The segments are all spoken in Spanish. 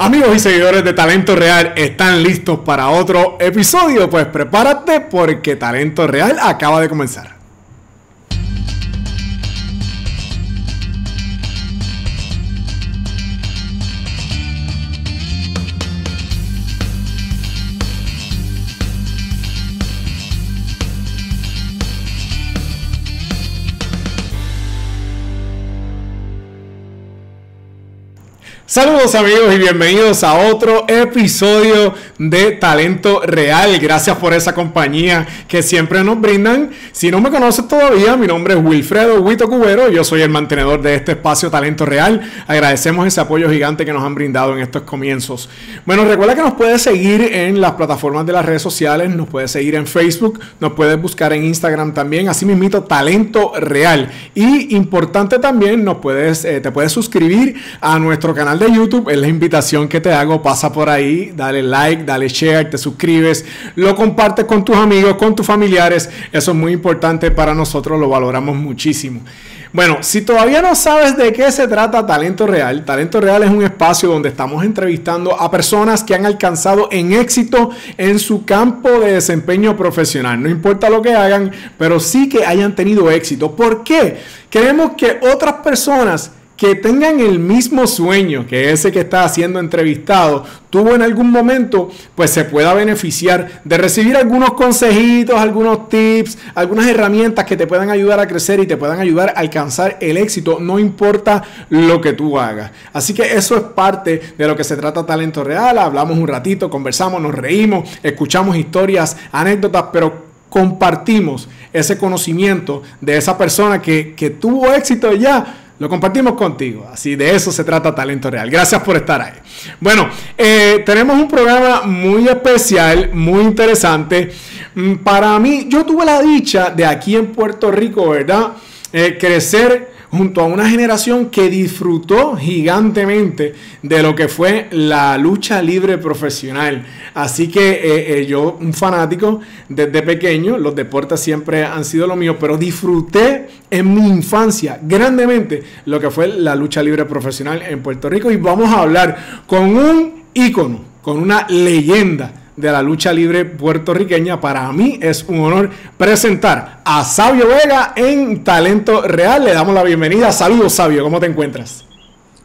Amigos y seguidores de Talento Real, ¿están listos para otro episodio? Pues prepárate porque Talento Real acaba de comenzar. Saludos amigos y bienvenidos a otro episodio de Talento Real. Gracias por esa compañía que siempre nos brindan. Si no me conoces todavía, mi nombre es Wilfredo Huito Cubero. Yo soy el mantenedor de este espacio Talento Real. Agradecemos ese apoyo gigante que nos han brindado en estos comienzos. Bueno, recuerda que nos puedes seguir en las plataformas de las redes sociales. Nos puedes seguir en Facebook. Nos puedes buscar en Instagram también. Así mismito, Talento Real. Y importante también, te puedes suscribir a nuestro canal de YouTube. Es la invitación que te hago. Pasa por ahí, dale like, dale share, te suscribes, lo compartes con tus amigos, con tus familiares. Eso es muy importante para nosotros, lo valoramos muchísimo. Bueno, si todavía no sabes de qué se trata Talento Real, Talento Real es un espacio donde estamos entrevistando a personas que han alcanzado en éxito en su campo de desempeño profesional. No importa lo que hagan, pero sí que hayan tenido éxito. ¿Por qué? Queremos que otras personas que tengan el mismo sueño que ese que está siendo entrevistado tuvo en algún momento, pues se pueda beneficiar de recibir algunos consejitos, algunos tips, algunas herramientas que te puedan ayudar a crecer y te puedan ayudar a alcanzar el éxito, no importa lo que tú hagas. Así que eso es parte de lo que se trata Talento Real. Hablamos un ratito, conversamos, nos reímos, escuchamos historias, anécdotas, pero compartimos ese conocimiento de esa persona que tuvo éxito ya. Lo compartimos contigo, así de eso se trata Talento Real. Gracias por estar ahí. Bueno, tenemos un programa muy especial, muy interesante. Para mí, yo tuve la dicha de aquí en Puerto Rico, ¿verdad? Crecer junto a una generación que disfrutó gigantemente de lo que fue la lucha libre profesional. Así que yo, un fanático desde pequeño, los deportes siempre han sido lo mío, pero disfruté en mi infancia grandemente lo que fue la lucha libre profesional en Puerto Rico. Y vamos a hablar con un ícono, con una leyenda de la lucha libre puertorriqueña. Para mí es un honor presentar a Savio Vega en Talento Real. Le damos la bienvenida. Saludos, Savio. ¿Cómo te encuentras?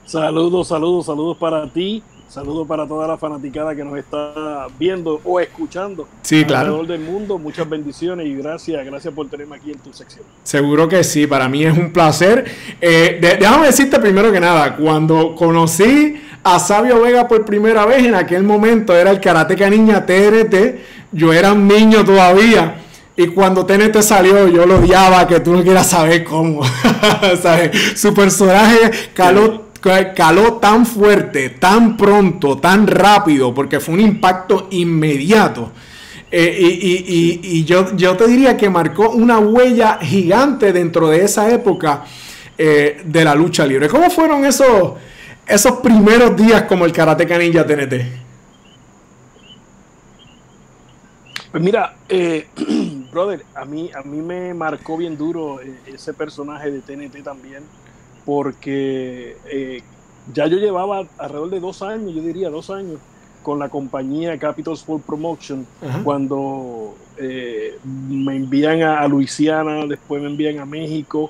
Saludos para ti. Saludos para toda la fanaticada que nos está viendo o escuchando. Sí, claro. Alrededor del mundo, muchas bendiciones y gracias por tenerme aquí en tu sección. Seguro que sí, para mí es un placer. Déjame decirte primero que nada, cuando conocí a Savio Vega por primera vez, en aquel momento era el Karateka Niña TNT, yo era un niño todavía. Y cuando TNT salió, yo lo odiaba, que tú no quieras saber cómo. ¿Sabes? Su personaje caló tan fuerte, tan pronto, tan rápido, porque fue un impacto inmediato. Yo te diría que marcó una huella gigante dentro de esa época de la lucha libre. ¿Cómo fueron esos primeros días como el Karateka Ninja TNT? Pues mira, brother, a mí me marcó bien duro ese personaje de TNT también, porque ya yo llevaba alrededor de 2 años, yo diría 2 años, con la compañía Capitals for Promotion. Ajá. Cuando me envían a Luisiana, después me envían a México,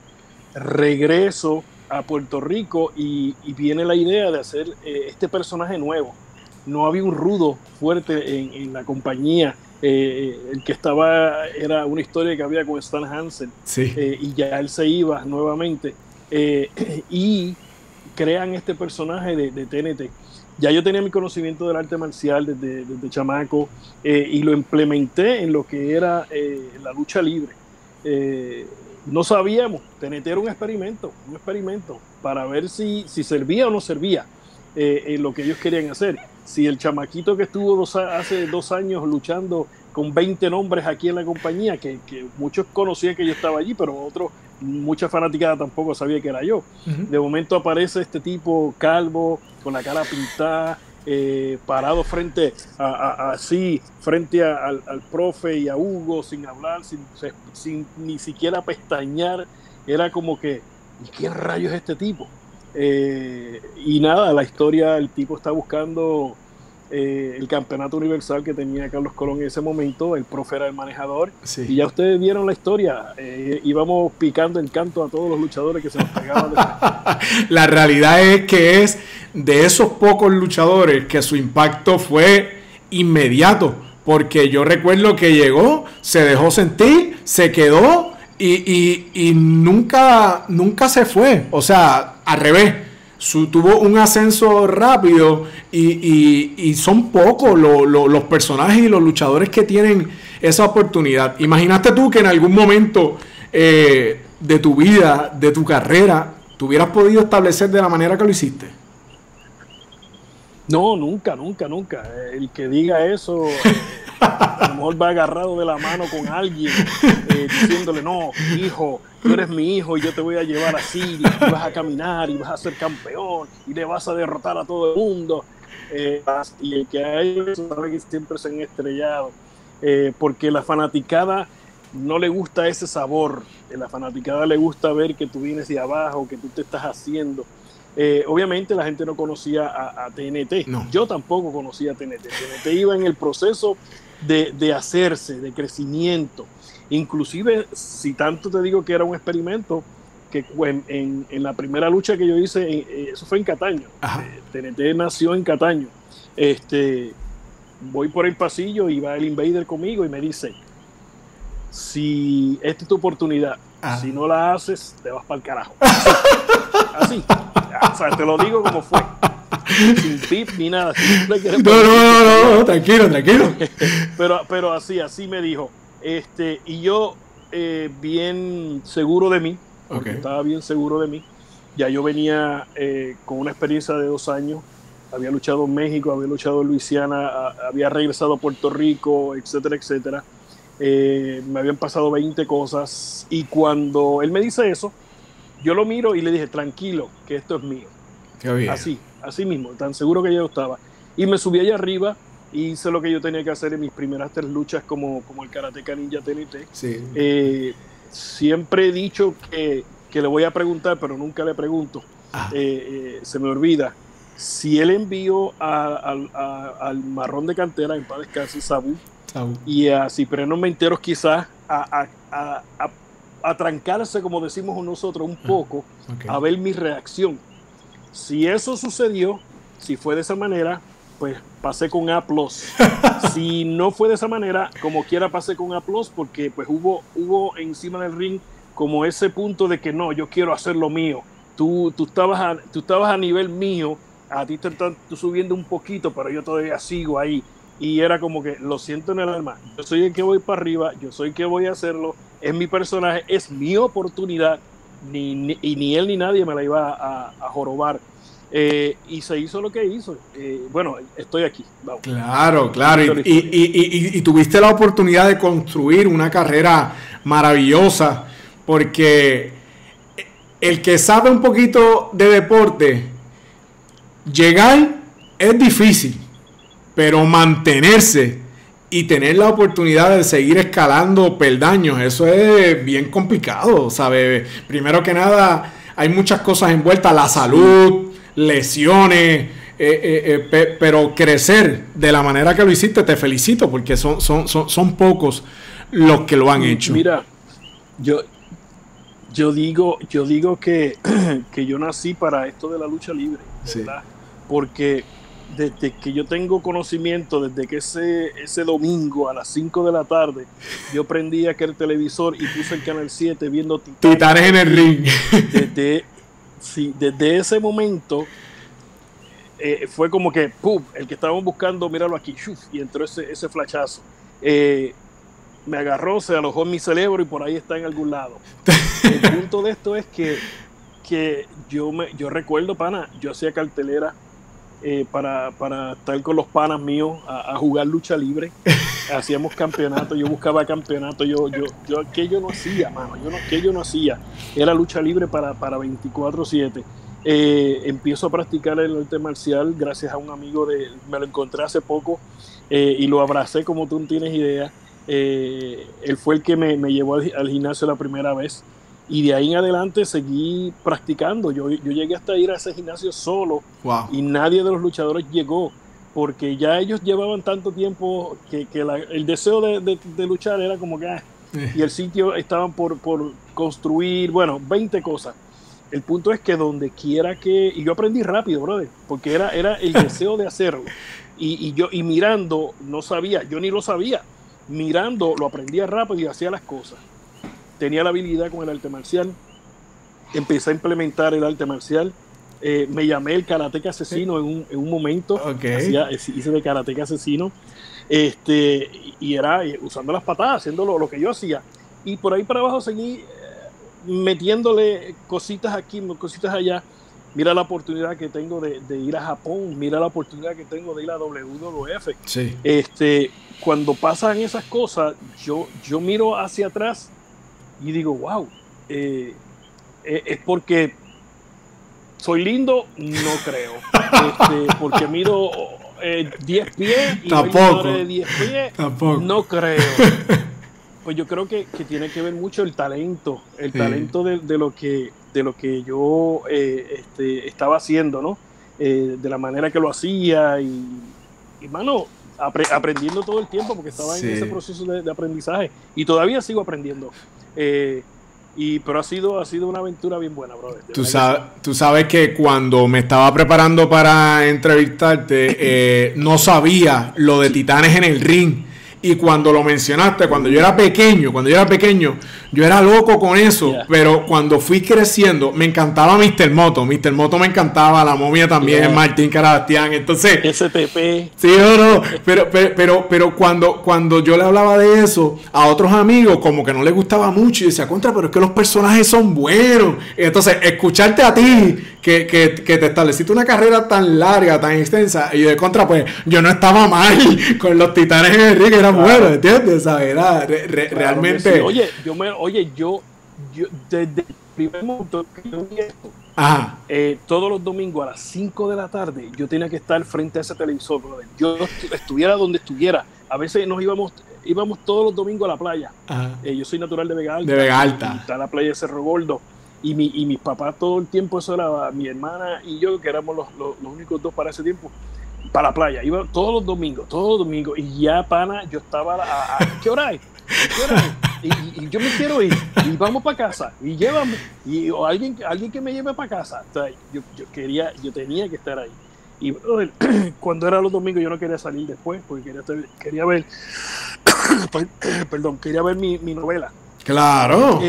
regreso a Puerto Rico y viene la idea de hacer este personaje nuevo. No había un rudo fuerte en la compañía. El que estaba era una historia que había con Stan Hansen. Sí. Y ya él se iba nuevamente. Y crean este personaje de TNT. Ya yo tenía mi conocimiento del arte marcial desde chamaco, y lo implementé en lo que era la lucha libre. No sabíamos, TNT era un experimento para ver si servía o no servía en lo que ellos querían hacer. Si el chamaquito que estuvo hace 2 años luchando con 20 nombres aquí en la compañía, que muchos conocían que yo estaba allí, pero otros, mucha fanaticada tampoco sabía que era yo. Uh-huh. De momento aparece este tipo calvo, con la cara pintada, parado frente al profe y a Hugo, sin hablar, sin ni siquiera pestañear. Era como que, ¿y qué rayos es este tipo? Y nada, la historia, el tipo está buscando el campeonato universal que tenía Carlos Colón en ese momento, el profe era el manejador, sí. Y ya ustedes vieron la historia, íbamos picando el canto a todos los luchadores que se nos pegaban. La realidad es que es de esos pocos luchadores que su impacto fue inmediato, porque yo recuerdo que llegó, se dejó sentir, se quedó y nunca se fue, o sea, al revés. Tuvo un ascenso rápido y son pocos los personajes y los luchadores que tienen esa oportunidad. ¿Imaginaste tú que en algún momento de tu vida, de tu carrera, te hubieras podido establecer de la manera que lo hiciste? No, nunca, nunca, nunca. El que diga eso, a lo mejor va agarrado de la mano con alguien, diciéndole, no, hijo, tú eres mi hijo y yo te voy a llevar así, y vas a caminar y vas a ser campeón y le vas a derrotar a todo el mundo. Y el que hay eso sabe que siempre se han estrellado, porque la fanaticada no le gusta ese sabor. La fanaticada le gusta ver que tú vienes de abajo, que tú te estás haciendo. Obviamente la gente no conocía a TNT, no. Yo tampoco conocía a TNT. TNT iba en el proceso de hacerse, de crecimiento. Inclusive, si tanto te digo que era un experimento, que en la primera lucha que yo hice, eso fue en Cataño. TNT nació en Cataño. Voy por el pasillo y va el Invader conmigo y me dice, si esta es tu oportunidad, ajá, si no la haces, te vas para el carajo. Así. O sea, te lo digo como fue. Sin pip ni nada. No, tranquilo, tranquilo. Pero así me dijo. Y yo, bien seguro de mí, porque okay, estaba bien seguro de mí. Ya yo venía con una experiencia de 2 años. Había luchado en México, había luchado en Luisiana, había regresado a Puerto Rico, etcétera, etcétera. Me habían pasado 20 cosas. Y cuando él me dice eso, yo lo miro y le dije, tranquilo, que esto es mío. Así mismo, tan seguro que yo estaba. Y me subí allá arriba y hice lo que yo tenía que hacer en mis primeras 3 luchas como el Karateka Ninja TNT. Sí. Siempre he dicho que le voy a preguntar, pero nunca le pregunto. Se me olvida. Si él envió al Marrón de Cantera, en paz descanse, Sabu, y a Cipriano Menteros quizás a trancarse, como decimos nosotros, un poco, okay, a ver mi reacción. Si eso sucedió, si fue de esa manera, pues pasé con A+. Si no fue de esa manera, como quiera pasé con A+, porque pues hubo encima del ring como ese punto de que no, yo quiero hacer lo mío. Tú estabas a nivel mío, a ti te están subiendo un poquito, pero yo todavía sigo ahí. Y era como que, lo siento en el alma, yo soy el que voy para arriba, yo soy el que voy a hacerlo, es mi personaje, es mi oportunidad, ni él ni nadie me la iba a jorobar. Y se hizo lo que hizo. Bueno, estoy aquí. Vamos. Claro, claro. Y tuviste la oportunidad de construir una carrera maravillosa, porque el que sabe un poquito de deporte, llegar es difícil, pero mantenerse y tener la oportunidad de seguir escalando peldaños, eso es bien complicado, ¿sabes? Primero que nada, hay muchas cosas envueltas, la salud, lesiones, pero crecer de la manera que lo hiciste, te felicito, porque son pocos los que lo han hecho. Mira, yo digo que yo nací para esto de la lucha libre, ¿verdad? Sí. Porque desde que yo tengo conocimiento, desde que ese domingo a las 5 de la tarde yo prendí aquel televisor y puse el canal 7 viendo Titanes en el ring. Desde ese momento fue como que ¡pum! El que estábamos buscando, míralo aquí, ¡shuf! Y entró ese flachazo. Me agarró, se alojó en mi cerebro y por ahí está en algún lado. El punto de esto es que yo recuerdo, pana, yo hacía cartelera para estar con los panas míos a jugar lucha libre. Hacíamos campeonatos, yo buscaba campeonatos, que yo no hacía, mano, era lucha libre para 24/7. Empiezo a practicar el arte marcial gracias a un amigo, me lo encontré hace poco y lo abracé como tú no tienes idea. Él fue el que me llevó al gimnasio la primera vez. y de ahí en adelante seguí practicando. Yo llegué hasta ir a ese gimnasio solo. Wow. Y nadie de los luchadores llegó, porque ya ellos llevaban tanto tiempo que el deseo de luchar era como que... Y el sitio estaban por construir, bueno, 20 cosas. El punto es que donde quiera que... Y yo aprendí rápido, brother, porque era el deseo de hacerlo. Y yo mirando, no sabía, yo ni lo sabía. Mirando, lo aprendía rápido y hacía las cosas. Tenía la habilidad con el arte marcial. Empecé a implementar el arte marcial. Me llamé el karateka asesino en un momento. Okay. Hice de karateka asesino. Y era usando las patadas, haciendo lo que yo hacía. Y por ahí para abajo seguí metiéndole cositas aquí, cositas allá. Mira la oportunidad que tengo de ir a Japón. Mira la oportunidad que tengo de ir a WWF. Sí. Cuando pasan esas cosas, yo miro hacia atrás y digo, wow, es porque soy lindo, no creo. Porque mido 10 pies y tampoco. De 10 pies, tampoco. No creo. Pues yo creo que tiene que ver mucho el talento de lo que yo estaba haciendo, ¿no? De la manera que lo hacía y mano, aprendiendo todo el tiempo, porque estaba en ese proceso de aprendizaje y todavía sigo aprendiendo. Pero ha sido una aventura bien buena, brother. Tú sabes que cuando me estaba preparando para entrevistarte, no sabía lo de Titanes en el Ring. Y cuando lo mencionaste, cuando yo era pequeño, yo era loco con eso. Yeah. Pero cuando fui creciendo, me encantaba Mr. Moto. Mr. Moto me encantaba, la momia también, yeah. Martín Carabastián. Entonces, STP. Sí, no. Pero cuando yo le hablaba de eso a otros amigos, como que no les gustaba mucho. Y decía, contra, pero es que los personajes son buenos. Entonces, escucharte a ti, que te estableciste una carrera tan larga, tan extensa. Y de contra, pues, yo no estaba mal con los Titanes en el Ring. Era bueno, ¿entiendes? Era claro realmente... Sí. Oye, yo desde el primer momento que yo vi esto, todos los domingos a las 5 de la tarde, yo tenía que estar frente a ese televisor, brother. Yo estuviera donde estuviera. A veces nos íbamos todos los domingos a la playa. Yo soy natural de Vega Alta. Está la playa de Cerro Gordo. Y mis papás todo el tiempo, eso era mi hermana y yo, que éramos los únicos dos para ese tiempo. Para la playa, iba todos los domingos, y ya, pana, yo estaba ¿qué hora es? Y yo me quiero ir, y vamos para casa, y llévame, o alguien que me lleve para casa. O sea, yo tenía que estar ahí. Y brother, cuando era los domingos, yo no quería salir después, porque quería ver mi novela. Claro.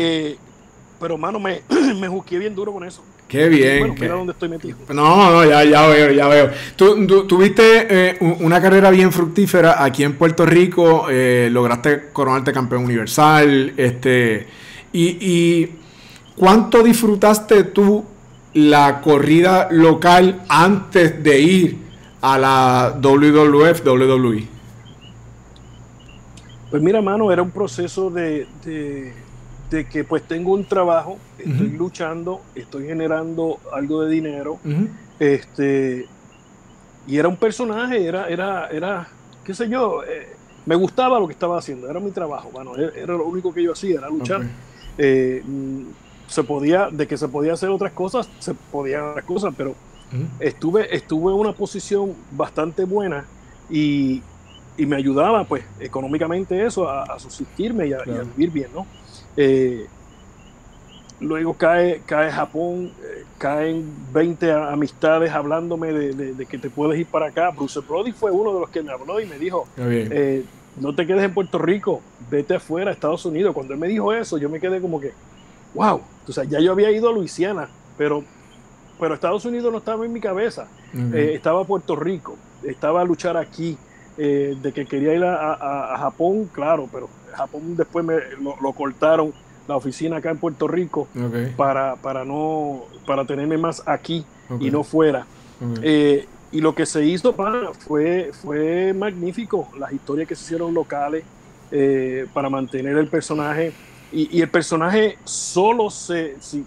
Pero, mano, me juzgué bien duro con eso. Qué bien. Bueno, mira dónde estoy metido. No, ya veo. Tú tuviste una carrera bien fructífera aquí en Puerto Rico, lograste coronarte campeón universal, y ¿cuánto disfrutaste tú la corrida local antes de ir a la WWE? Pues mira, mano, era un proceso de que pues tengo un trabajo, estoy luchando, estoy generando algo de dinero, y era un personaje, era qué sé yo, me gustaba lo que estaba haciendo, era mi trabajo, bueno, era lo único que yo hacía, era luchar. Okay. Se podía hacer otras cosas, pero estuve en una posición bastante buena y me ayudaba pues económicamente eso, a subsistirme y a vivir bien, ¿no? Luego cae Japón, caen 20 amistades hablándome de que te puedes ir para acá. Bruce Brody fue uno de los que me habló y me dijo, no te quedes en Puerto Rico, vete afuera, a Estados Unidos. Cuando él me dijo eso, yo me quedé como que, wow, o sea, ya yo había ido a Luisiana, pero Estados Unidos no estaba en mi cabeza. Estaba Puerto Rico, estaba a luchar aquí, de que quería ir a Japón, claro, pero Japón después lo cortaron la oficina acá en Puerto Rico. Okay. para tenerme más aquí. Okay. Y no fuera. Okay. Y lo que se hizo fue magnífico, las historias que se hicieron locales, para mantener el personaje, y el personaje solo si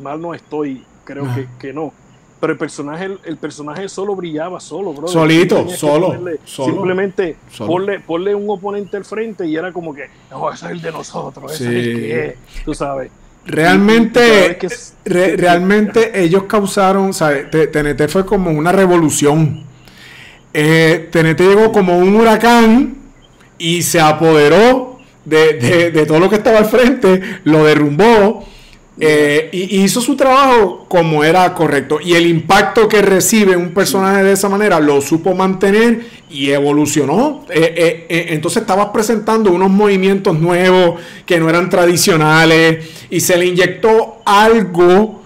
mal no estoy, creo que no, pero el personaje solo brillaba solo, bro. Solito, solo. Simplemente solo. Ponle un oponente al frente y era como que, no, ese es el de nosotros, ese es el que es, tú sabes. Realmente, realmente ellos causaron, ¿sabes? TNT fue como una revolución. TNT llegó como un huracán y se apoderó de todo lo que estaba al frente, lo derrumbó, y hizo su trabajo como era correcto. Y el impacto que recibe un personaje de esa manera lo supo mantener y evolucionó. Entonces estabas presentando unos movimientos nuevos que no eran tradicionales y se le inyectó algo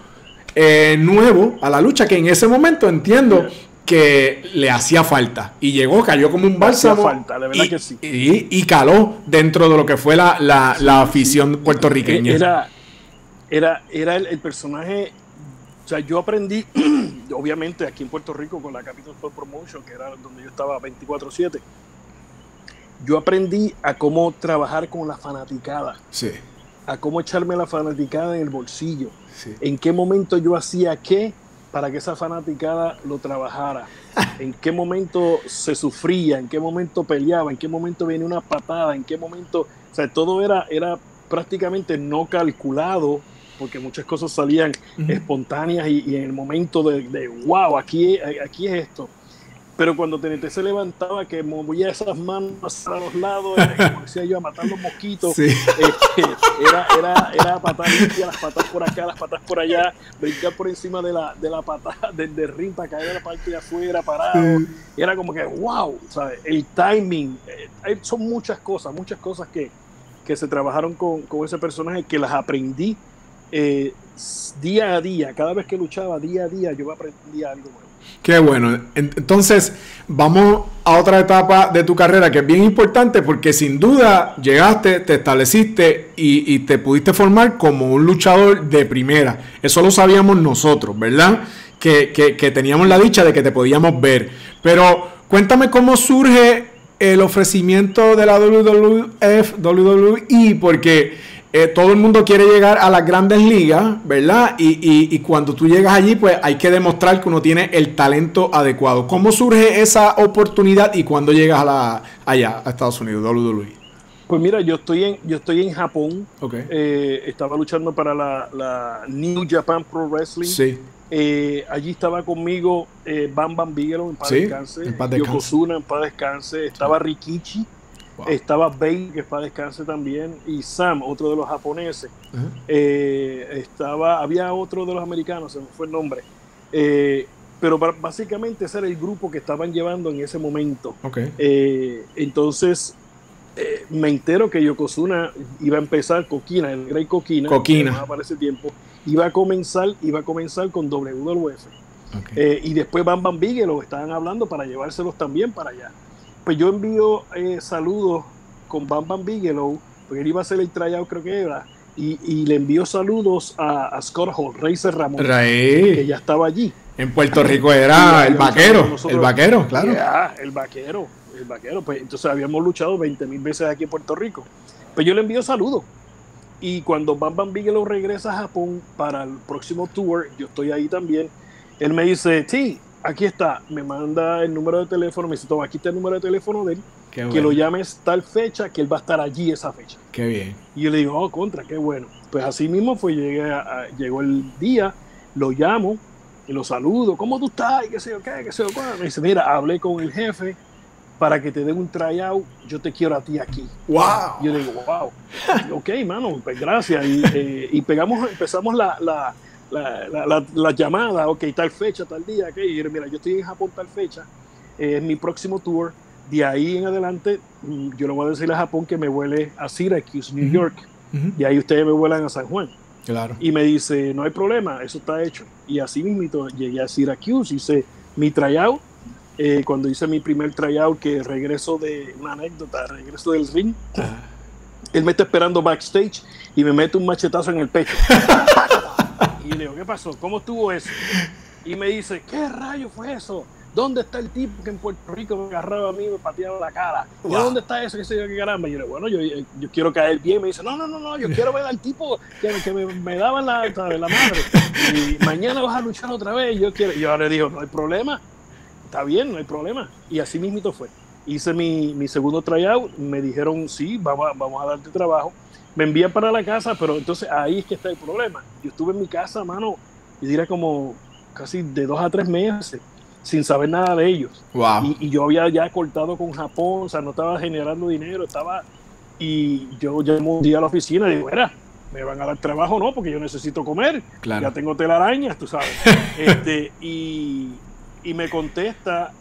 nuevo a la lucha, que en ese momento entiendo que le hacía falta, y llegó, cayó como un bálsamo, falta, la verdad que sí. Y caló dentro de lo que fue la afición puertorriqueña. Era el personaje. O sea, yo aprendí, obviamente, aquí en Puerto Rico con la Capitals for Promotion, que era donde yo estaba 24/7, yo aprendí a cómo trabajar con la fanaticada, sí, a cómo echarme la fanaticada en el bolsillo, sí, en qué momento yo hacía qué para que esa fanaticada lo trabajara, en qué momento se sufría, en qué momento peleaba, en qué momento venía una patada, en qué momento, o sea, todo era prácticamente no calculado, porque muchas cosas salían espontáneas y en el momento de wow, aquí es esto. Pero cuando TNT se levantaba, que movía esas manos a los lados, como decía yo, a matar los mosquitos, sí, era patar limpia, las patas por acá, las patas por allá, brincar por encima de la patada, del ring para caer a la parte de afuera, parado. Sí. Era como que wow, ¿sabes? El timing, son muchas cosas que se trabajaron con ese personaje, que las aprendí día a día. Cada vez que luchaba, día a día, yo aprendía algo nuevo. Qué bueno. Entonces, vamos a otra etapa de tu carrera que es bien importante, porque sin duda llegaste, te estableciste y te pudiste formar como un luchador de primera. Eso lo sabíamos nosotros, ¿verdad? Que teníamos la dicha de que te podíamos ver. Pero cuéntame cómo surge el ofrecimiento de la WWE, porque todo el mundo quiere llegar a las grandes ligas, ¿verdad? Y cuando tú llegas allí, pues hay que demostrar que uno tiene el talento adecuado. ¿Cómo surge esa oportunidad y cuándo llegas allá, a Estados Unidos, WWE? Pues mira, yo estoy en Japón. Okay. Estaba luchando para la New Japan Pro Wrestling. Sí. Allí estaba conmigo Bam Bam Bigelow, en paz descanse. Yokozuna, en paz descanse. Estaba Rikichi. Wow. Estaba Bane, que para descanse también, y Sam, otro de los japoneses. Uh-huh. Había otro de los americanos, se me fue el nombre. Pero básicamente ese era el grupo que estaban llevando en ese momento. Okay. Entonces me entero que Yokozuna iba a empezar, el Great Coquina, para ese tiempo, iba a comenzar con WWF. Okay. Y después Bam Bam Bigelow estaban hablando para llevárselos también para allá. Pues yo envío saludos con Bam Bam Bigelow, porque él iba a hacer el tryout, creo que era, y le envío saludos a Scott Hall, Razor Ramón, que ya estaba allí. En Puerto Rico era el vaquero, claro. Ya, el vaquero. Pues entonces habíamos luchado 20,000 veces aquí en Puerto Rico. Pues yo le envío saludos. Y cuando Bam Bam Bigelow regresa a Japón para el próximo tour, yo estoy ahí también, él me dice, sí, aquí está, me manda el número de teléfono, me dice, toma, aquí está el número de teléfono de él, bueno, que lo llames tal fecha, que él va a estar allí esa fecha. Qué bien. Y yo le digo, oh, contra, qué bueno. Pues así mismo fue, llegó el día, lo llamo, y lo saludo, ¿cómo tú estás? Y qué sé yo, qué sé yo, cuál. Me dice, mira, hablé con el jefe para que te den un tryout, yo te quiero a ti aquí. ¡Wow! Y yo le digo, wow. Ok, mano, pues gracias. Y empezamos la llamada, ok, tal fecha, tal día, ok, y mira, yo estoy en Japón tal fecha, es mi próximo tour, de ahí en adelante yo le voy a decir a Japón que me vuele a Syracuse, New York, y ahí ustedes me vuelan a San Juan. Claro. Y me dice, no hay problema, eso está hecho. Y así mismo llegué a Syracuse, hice mi tryout, cuando hice mi primer tryout, que regreso de una anécdota, regreso del ring, él me está esperando backstage y me mete un machetazo en el pecho. Y le digo, ¿qué pasó? ¿Cómo estuvo eso? Y me dice, ¿qué rayo fue eso? ¿Dónde está el tipo que en Puerto Rico me agarraba a mí y me pateaba la cara? ¿Y dónde está eso? ¿Qué sé yo? ¿Qué caramba? Y yo le digo, bueno, yo quiero caer bien. Me dice, no, yo quiero ver al tipo que me daba la madre. Y mañana vas a luchar otra vez. Yo le digo, no hay problema. Está bien, no hay problema. Y así mismito fue. Hice mi segundo tryout. Me dijeron, sí, vamos a darte trabajo. me envían para la casa, pero entonces ahí es que está el problema. Yo estuve en mi casa, mano, y diría como casi de 2 a 3 meses sin saber nada de ellos. Wow. Y yo había ya cortado con Japón, o sea, no estaba generando dinero, estaba... Y yo llamo un día a la oficina y digo, mira, ¿me van a dar trabajo o no? Porque yo necesito comer. Claro. Ya tengo telarañas, tú sabes. Y me contesta,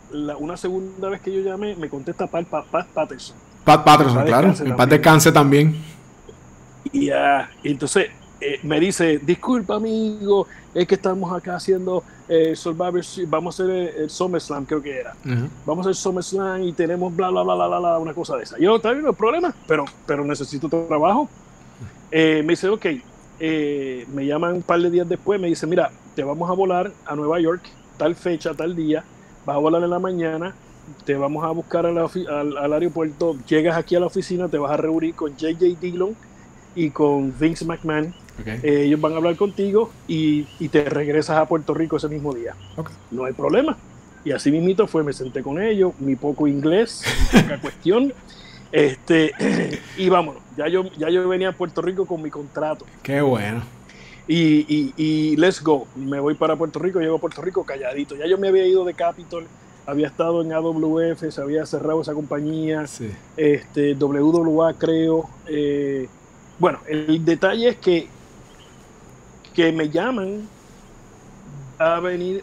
una segunda vez que yo llamé, me contesta Pat Patterson. Pat Patterson, claro. El Pat descanse también. Y entonces me dice, disculpa, amigo, es que estamos acá haciendo Survivor Series, vamos a hacer el SummerSlam, creo que era. Uh-huh. Vamos a hacer SummerSlam y tenemos bla, bla, bla, bla, bla, una cosa de esa. Yo, está bien, no hay problema, pero necesito trabajo. Me dice, ok, me llaman un par de días después, me dice, mira, te vamos a volar a Nueva York, tal fecha, tal día, vas a volar en la mañana, te vamos a buscar al aeropuerto, llegas aquí a la oficina, te vas a reunir con J.J. Dillon y con Vince McMahon. Okay. Ellos van a hablar contigo y te regresas a Puerto Rico ese mismo día. Okay. No hay problema. Y así mismito fue, me senté con ellos, mi poco inglés, mi poca cuestión. Y vámonos, ya yo venía a Puerto Rico con mi contrato. Qué bueno. Y let's go, me voy para Puerto Rico, llego a Puerto Rico calladito. Ya yo me había ido de Capitol, había estado en AWF, se había cerrado esa compañía, sí. WWA creo. Bueno, el detalle es que me llaman a venir,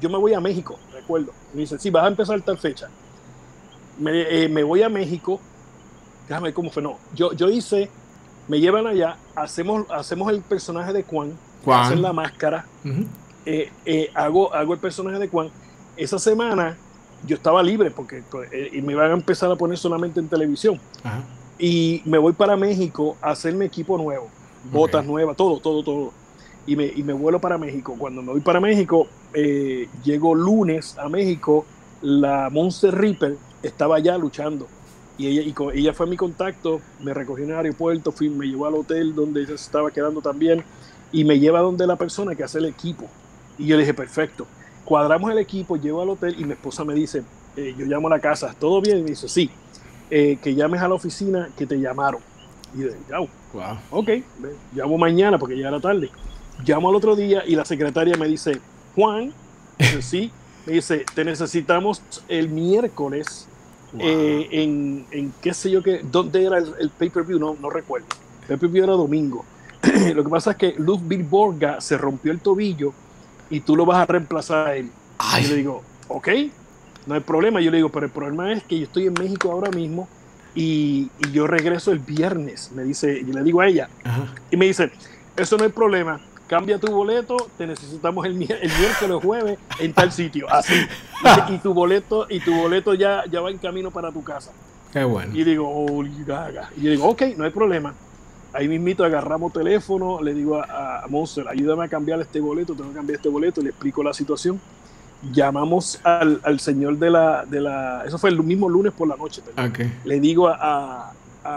yo me voy a México, recuerdo. Me dicen, sí, vas a empezar tal fecha. Me voy a México, déjame ver cómo fue, no. Yo hice, me llevan allá, hacemos el personaje de Juan. Hacen la máscara, uh-huh. Hago el personaje de Juan. Esa semana yo estaba libre porque me iban a empezar a poner solamente en televisión. Ajá. Y me voy para México a hacerme equipo nuevo, botas okay. nuevas, todo. Y me vuelo para México. Cuando me voy para México, llego lunes a México, la Monster Reaper estaba allá luchando. Y ella fue mi contacto, me recogió en el aeropuerto, me llevó al hotel donde ella se estaba quedando también, y me lleva donde la persona que hace el equipo. Y yo le dije, perfecto. Cuadramos el equipo, llego al hotel y mi esposa me dice, yo llamo a la casa, ¿todo bien? Y me dice, sí. Que llames a la oficina que te llamaron. Y de chao. Wow. Ok, llamo mañana porque ya era tarde. Llamo al otro día y la secretaria me dice, Juan, sí, me dice, te necesitamos el miércoles. Wow. en qué sé yo, qué, dónde era el pay-per-view, no recuerdo. El pay-per-view era domingo. Lo que pasa es que Luz Borga se rompió el tobillo y tú lo vas a reemplazar a él. Ay. Y le digo, ok. No hay problema, yo le digo, pero el problema es que yo estoy en México ahora mismo y yo regreso el viernes, me dice, y le digo a ella, ajá. Y me dice, eso no hay problema, cambia tu boleto, te necesitamos el miércoles, jueves, en tal sitio, así, y tu boleto ya va en camino para tu casa. Qué bueno. Y digo, y yo digo, ok, no hay problema. Ahí mismito agarramos teléfono, le digo a Monster, ayúdame a cambiar este boleto, tengo que cambiar este boleto, le explico la situación. Llamamos al señor de la... Eso fue el mismo lunes por la noche. Okay. Le digo a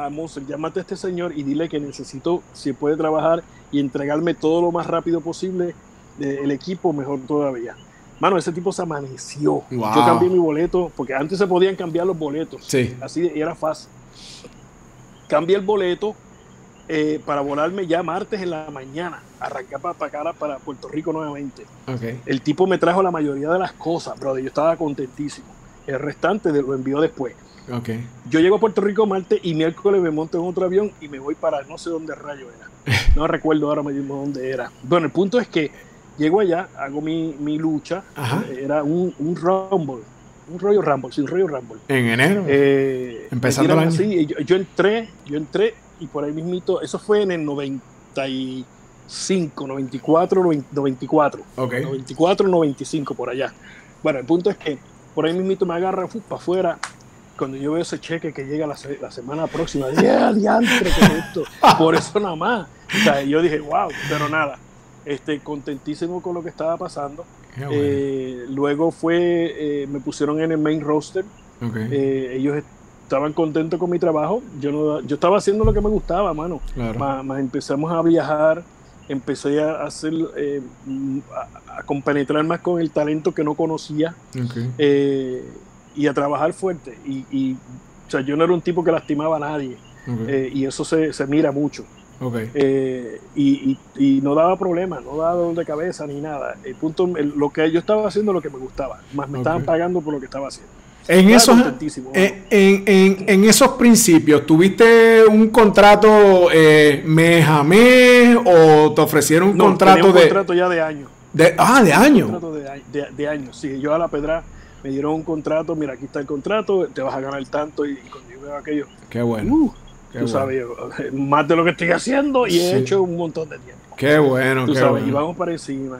Monster, llámate a este señor y dile que necesito, si puede trabajar y entregarme todo lo más rápido posible el equipo, mejor todavía. Mano, ese tipo se amaneció. Wow. Yo cambié mi boleto, porque antes se podían cambiar los boletos. Sí. Así era fácil. Cambié el boleto para volarme ya martes en la mañana. Arrancar para Puerto Rico nuevamente. Okay. El tipo me trajo la mayoría de las cosas, brother. Yo estaba contentísimo. El restante lo envió después. Okay. Yo llego a Puerto Rico martes y miércoles me monto en otro avión y me voy para no sé dónde rayo era. No recuerdo ahora mismo dónde era. Bueno, el punto es que llego allá, hago mi lucha. Ajá. Era un Rumble. Un rollo Rumble. ¿En enero? Empezando el año. Sí, yo entré y por ahí mismito, eso fue en el 94, 95, por allá. Bueno, el punto es que por ahí mismito me agarra para afuera. Cuando yo veo ese cheque que llega la semana próxima, diantre con esto. Por eso nada más. O sea, yo dije, wow, pero nada. Contentísimo con lo que estaba pasando. Bueno. Luego me pusieron en el main roster. Okay. Ellos estaban contentos con mi trabajo, yo estaba haciendo lo que me gustaba, mano. Claro. Más empezamos a viajar, empecé a hacer, a compenetrar más con el talento que no conocía. Okay. Y a trabajar fuerte, y o sea, yo no era un tipo que lastimaba a nadie, Okay. Y eso se mira mucho. Okay. Y no daba problemas, no daba dolor de cabeza ni nada. El punto, lo que yo estaba haciendo, lo que me gustaba, más me estaban pagando por lo que estaba haciendo. En esos principios, ¿tuviste un contrato mes a mes o te ofrecieron un contrato de...? Un contrato ya de año. ¿De año? Un contrato de año, sí. Yo a la pedra me dieron un contrato, mira, aquí está el contrato, te vas a ganar tanto, y cuando yo veo aquello... Qué bueno. Qué tú sabes, yo, más de lo que estoy haciendo, y he hecho un montón de tiempo. Qué bueno, tú sabes, bueno. Y vamos para encima.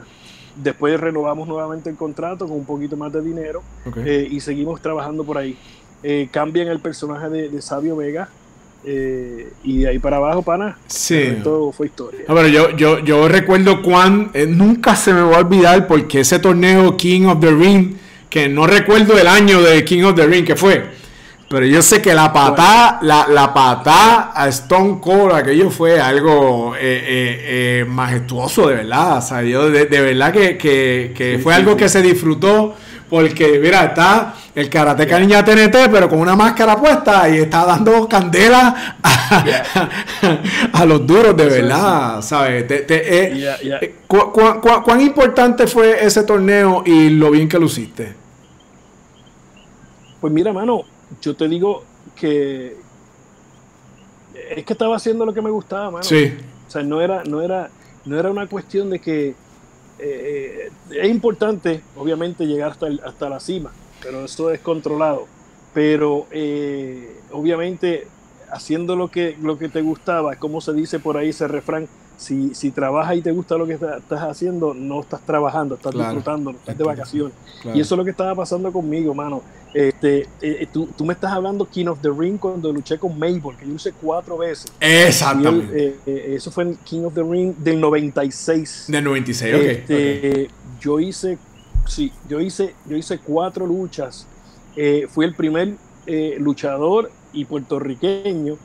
Después renovamos nuevamente el contrato con un poquito más de dinero, y seguimos trabajando por ahí. Cambian el personaje de Savio Vega, y de ahí para abajo, pana, todo fue historia. A ver, yo recuerdo cuán, nunca se me va a olvidar, porque ese torneo King of the Ring, que no recuerdo el año de King of the Ring que fue, pero yo sé que la patada, bueno, la patada a Stone Cold, aquello fue algo majestuoso, de verdad. O sea, yo de verdad que sí, fue algo que se disfrutó, porque mira, está el karateca niña TNT, pero con una máscara puesta, y está dando candela a los duros, de verdad, ¿sabes? ¿Cuán importante fue ese torneo y lo bien que lo hiciste? Pues mira, mano, yo te digo que es que estaba haciendo lo que me gustaba, mano. Sí. O sea, no era una cuestión de que es importante, obviamente, llegar hasta la cima, pero eso es controlado. Pero obviamente, haciendo lo que te gustaba, como se dice por ahí ese refrán, si trabajas y te gusta lo que estás haciendo, no estás trabajando, estás disfrutando, estás de vacaciones. Claro. Y eso es lo que estaba pasando conmigo, mano. Tú me estás hablando King of the Ring cuando luché con Mabel, que yo luché 4 veces. Exactamente. Eso fue en King of the Ring del 96. Del 96, Yo hice 4 luchas. Fui el primer luchador y puertorriqueño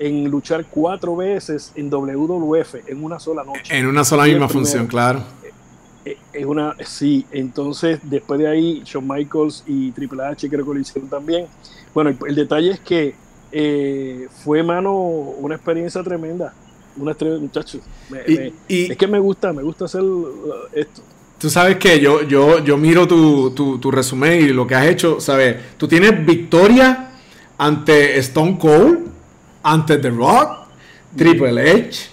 en luchar 4 veces en WWF en una sola noche. En una sola misma función, claro. Entonces después de ahí Shawn Michaels y Triple H creo que lo hicieron también. Bueno, el detalle es que fue, mano, una experiencia tremenda. Una estrella, muchachos. Es que me gusta hacer esto. Tú sabes que yo miro tu resumen y lo que has hecho, ¿sabes? Tú tienes victoria ante Stone Cold, ante The Rock, Triple H,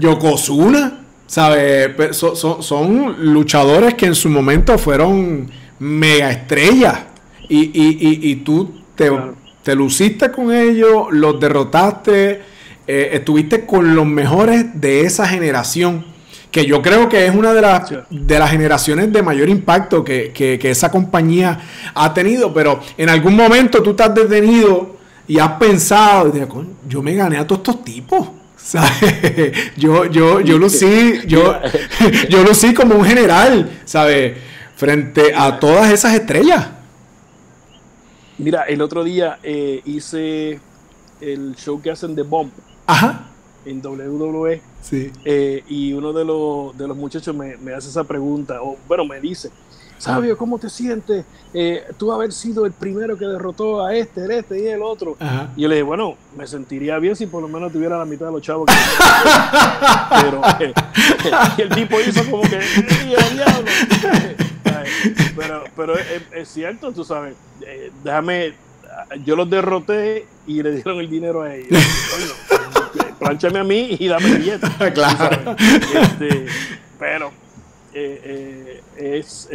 Yokozuna, ¿sabes? Son luchadores que en su momento fueron mega estrellas, y tú te luciste con ellos, los derrotaste, estuviste con los mejores de esa generación, que yo creo que es una de las generaciones de mayor impacto que esa compañía ha tenido. Pero en algún momento tú te has detenido y has pensado, yo me gané a todos estos tipos, ¿sabes? Yo lucí como un general, ¿sabes? Frente a todas esas estrellas. Mira, el otro día hice el show que hacen de Bomb. Ajá. En WWE. Sí. Y uno de los muchachos me hace esa pregunta, o bueno, me dice: Savio, ¿cómo te sientes? Tú haber sido el primero que derrotó a este y el otro. Ajá. Y yo le dije, bueno, me sentiría bien si por lo menos tuviera la mitad de los chavos que... Pero y el tipo hizo como que pero es cierto, tú sabes, déjame, yo los derroté y le dieron el dinero a ellos. Plánchame a mí y dame billetes. Claro. Pero es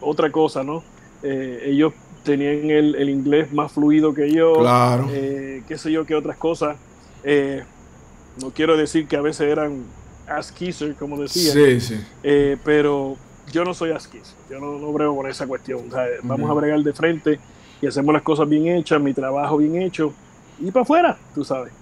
otra cosa, ¿no? Ellos tenían el inglés más fluido que yo, claro. Qué sé yo, qué otras cosas. No quiero decir que a veces eran ass-kisser, como decían, pero yo no soy ass-kisser, yo no brego por esa cuestión. O sea, vamos a bregar de frente y hacemos las cosas bien hechas, mi trabajo bien hecho, y para afuera, tú sabes.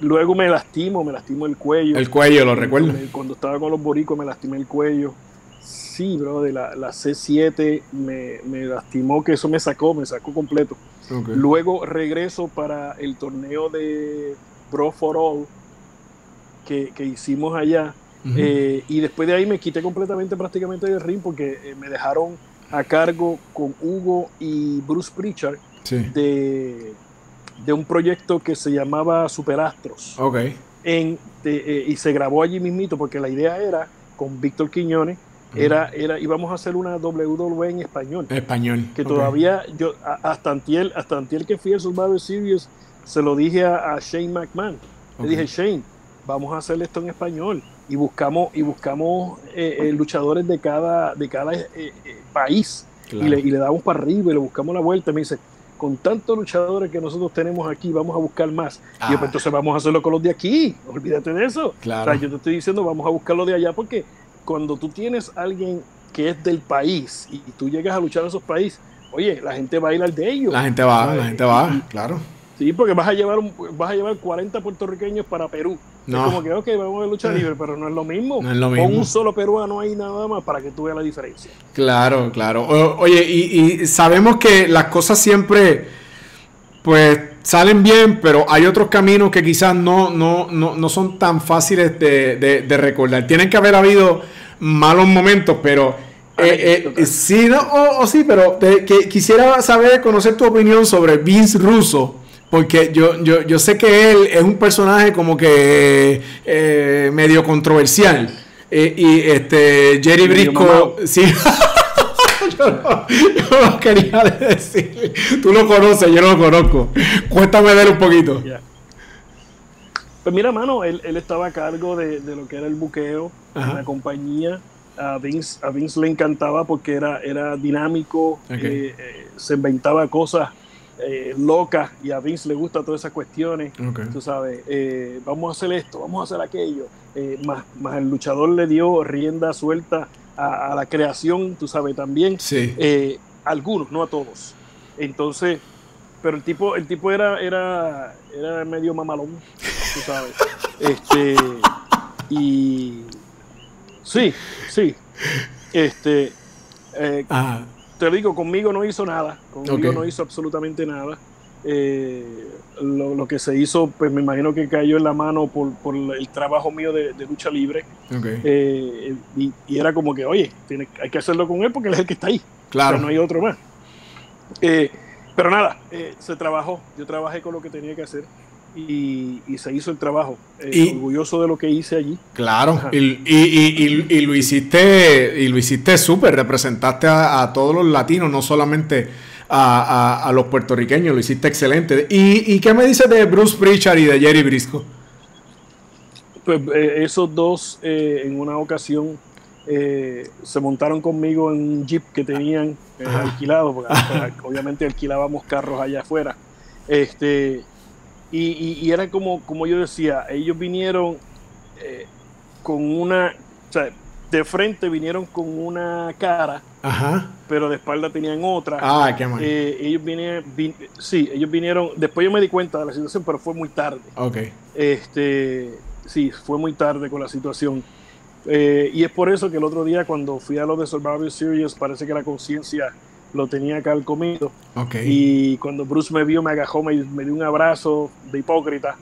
Luego me lastimó el cuello. El cuello, lo recuerdo. Cuando estaba con los boricos me lastimé el cuello. Sí, bro, de la C7 me lastimó, que eso me sacó completo. Okay. Luego regreso para el torneo de Pro for All que hicimos allá. Y después de ahí me quité completamente, prácticamente, del ring, porque me dejaron a cargo con Hugo y Bruce Pritchard de de un proyecto que se llamaba Super Astros. Okay. Y se grabó allí mismito, porque la idea era, con Víctor Quiñones, íbamos a hacer una WWE en español. Español. Que todavía, yo, hasta antier que fui al Survivor Series, se lo dije a Shane McMahon. Le dije, Shane, vamos a hacer esto en español. Y buscamos luchadores de cada país. Claro. Y le damos para arriba y le buscamos la vuelta. Y me dice, con tantos luchadores que nosotros tenemos aquí, vamos a buscar más. Y yo, pues, entonces vamos a hacerlo con los de aquí. Olvídate de eso. Claro. O sea, yo te estoy diciendo, vamos a buscar los de allá, porque cuando tú tienes a alguien que es del país y tú llegas a luchar en esos países, oye, la gente va a ir al de ellos. La gente va, claro. Sí, porque vas a llevar 40 puertorriqueños para Perú. No. Es como que, ok, vamos a lucha libre, pero no es lo mismo. No es lo mismo. Con un solo peruano ahí nada más para que tú veas la diferencia. Claro, claro. Oye, y sabemos que las cosas siempre, pues, salen bien, pero hay otros caminos que quizás no son tan fáciles de recordar. Tienen que haber habido malos momentos, pero... quisiera saber, conocer tu opinión sobre Vince Russo, porque yo sé que él es un personaje como que medio controversial, y Jerry Brisco, sí. yo no quería decir, tú lo conoces, yo no lo conozco, cuéntame de él un poquito. Yeah. Pues mira, mano, él estaba a cargo de lo que era el buqueo de la compañía. A Vince le encantaba porque era dinámico, se inventaba cosas locas, y a Vince le gusta todas esas cuestiones. Tú sabes, vamos a hacer esto, vamos a hacer aquello, más el luchador le dio rienda suelta a la creación, tú sabes, también. Sí. Algunos, no a todos. Entonces, pero el tipo era medio mamalón, tú sabes. Y sí. Te digo, conmigo no hizo nada. Conmigo no hizo absolutamente nada. Lo que se hizo, pues me imagino que cayó en la mano por el trabajo mío de lucha libre. Y era como que, oye, hay que hacerlo con él porque él es el que está ahí. Claro. Pero no hay otro más. Pero nada, se trabajó. Yo trabajé con lo que tenía que hacer. Y se hizo el trabajo, orgulloso de lo que hice allí. Claro, y lo hiciste súper, representaste a todos los latinos, no solamente a los puertorriqueños, lo hiciste excelente. ¿Y qué me dices de Bruce Pritchard y de Jerry Brisco? Pues esos dos en una ocasión se montaron conmigo en un jeep que tenían alquilado, porque obviamente alquilábamos carros allá afuera. Y era como yo decía, ellos vinieron o sea, de frente vinieron con una cara, pero de espalda tenían otra. Qué mal. Ellos vinieron, después yo me di cuenta de la situación, pero fue muy tarde. Sí, fue muy tarde con la situación. Y es por eso que el otro día cuando fui a los de Survivor Series, parece que la conciencia lo tenía calcomido. Y cuando Bruce me vio, me agajó, me dio un abrazo de hipócrita.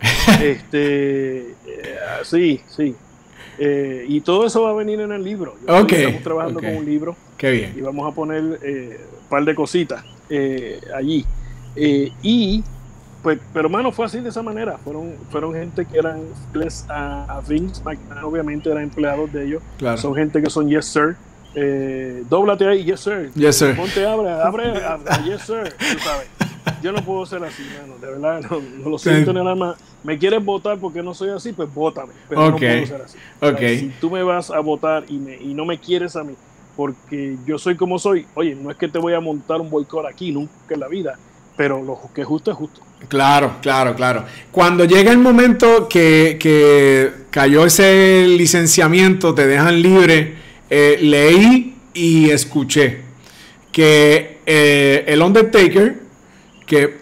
Y todo eso va a venir en el libro. Estamos trabajando con un libro. Qué bien. Y vamos a poner un par de cositas allí. Pues, pero mano, fue así, de esa manera. Fueron gente que eran a Vince McMahon, obviamente eran empleados de ellos. Claro. Son gente que son yes sir. Dóblate ahí, yes sir. Yes sir. Ponte, abre, yes sir. Tú sabes. Yo no puedo ser así, mano. De verdad, no lo siento en el alma. Me quieres votar porque no soy así, pues vótame. Pero no puedo ser así. Si tú me vas a votar y no me quieres a mí porque yo soy como soy, oye, no es que te voy a montar un boicot aquí nunca en la vida, pero lo que es justo es justo. Claro. Cuando llega el momento que cayó ese licenciamiento, te dejan libre. Leí y escuché que el Undertaker, que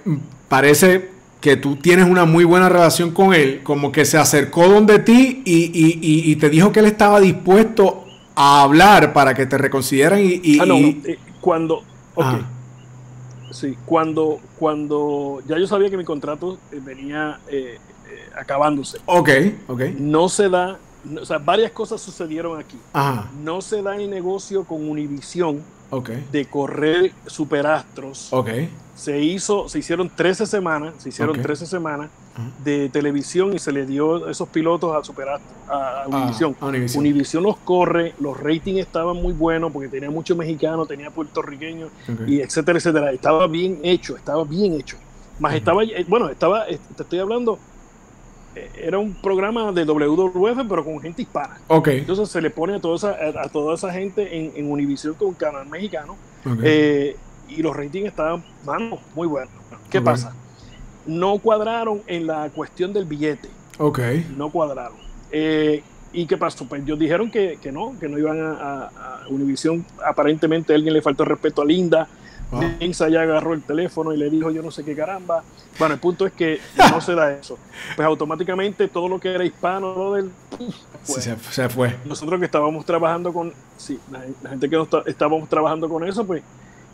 parece que tú tienes una muy buena relación con él, como que se acercó donde ti y te dijo que él estaba dispuesto a hablar para que te reconsideran cuando ya yo sabía que mi contrato venía acabándose. No se da. O sea, varias cosas sucedieron aquí. No se da el negocio con Univisión okay, de correr Super Astros. Okay. Se hicieron 13 semanas, okay, 13 semanas de televisión y se le dio esos pilotos a Super Astros, a Univisión. Univisión los corre, los ratings estaban muy buenos porque tenía mucho mexicano, tenía puertorriqueño, okay, y etcétera, etcétera. Estaba bien hecho, Más estaba, te estoy hablando, era un programa de WWF pero con gente hispana. Okay. Entonces se le pone a toda esa gente en Univisión con canal mexicano, okay, y los ratings estaban, mano, muy buenos. ¿Qué okay pasa? No cuadraron en la cuestión del billete. Okay. No cuadraron. ¿Y qué pasó? Pues ellos dijeron que no iban a Univisión. Aparentemente a alguien le faltó respeto a Linda. Vince ya agarró el teléfono y le dijo yo no sé qué caramba. Bueno, el punto es que no se da eso. Pues automáticamente todo lo que era hispano, lo del... se fue. Nosotros que estábamos trabajando con... Sí, la gente que estábamos trabajando con eso, pues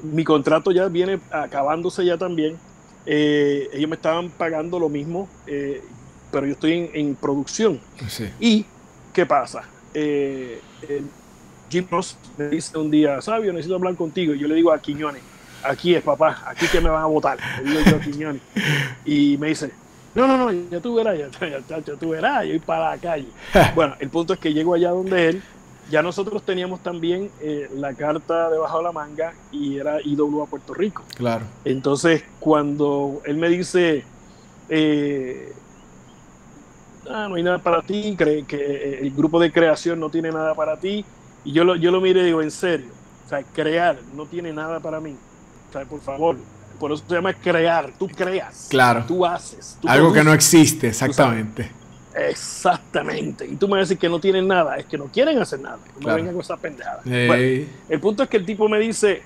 mi contrato ya viene acabándose ya también. Ellos me estaban pagando lo mismo, pero yo estoy en producción. Sí. ¿Y qué pasa? Jim Ross me dice un día, Savio, necesito hablar contigo. Y yo le digo a Quiñones, aquí es papá, aquí que me van a votar. Le digo yo a Quiñones. Y me dice, no, ya tú verás, ya tú verás, yo voy para la calle. Bueno, el punto es que llego allá donde él. Ya nosotros teníamos también la carta debajo de la manga y era IWA Puerto Rico. Claro. Entonces, cuando él me dice, no hay nada para ti, cree que el grupo de creación no tiene nada para ti. Y yo lo miré y digo, en serio, o sea, crear no tiene nada para mí. O sea, por favor, por eso se llama crear. Tú creas. Claro. Tú haces. Tú algo produces, que no existe, exactamente. Exactamente. Y tú me vas a decir que no tienen nada, es que no quieren hacer nada. No claro me vengan con esas pendejadas. Bueno, el punto es que el tipo me dice,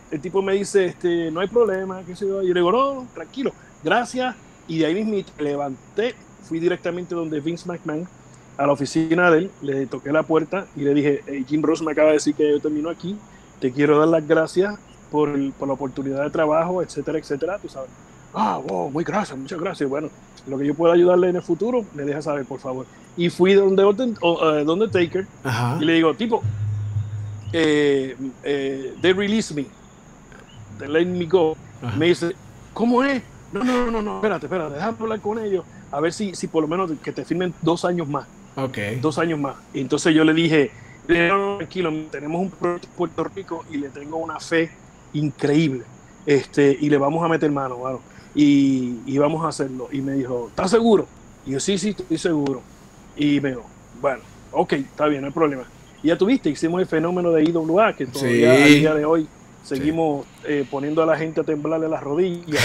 no hay problema, qué sé yo. Yo le digo, no, tranquilo, gracias. Y de ahí mismo levanté, fui directamente donde Vince McMahon, a la oficina de él, le toqué la puerta y le dije, hey, Jim Ross me acaba de decir que yo termino aquí, te quiero dar las gracias por la oportunidad de trabajo, etcétera, etcétera, tú sabes. Wow, muy gracias, muchas gracias. Bueno, lo que yo pueda ayudarle en el futuro, me deja saber, por favor. Y fui donde Taker, ajá, y le digo, tipo, they release me, they let me go. Ajá. Me dice, ¿cómo es? No, espérate, déjame hablar con ellos, a ver si por lo menos que te firmen 2 años más. Okay. 2 años más. Y entonces yo le dije, no, tranquilo, tenemos un proyecto en Puerto Rico y le tengo una fe increíble, y le vamos a meter mano, claro. Y vamos a hacerlo. Y me dijo, ¿estás seguro? Y yo, sí, estoy seguro. Y me dijo, bueno, ok, está bien, no hay problema. Y ya tuviste, hicimos el fenómeno de IWA, que todavía sí, al día de hoy seguimos sí poniendo a la gente a temblarle las rodillas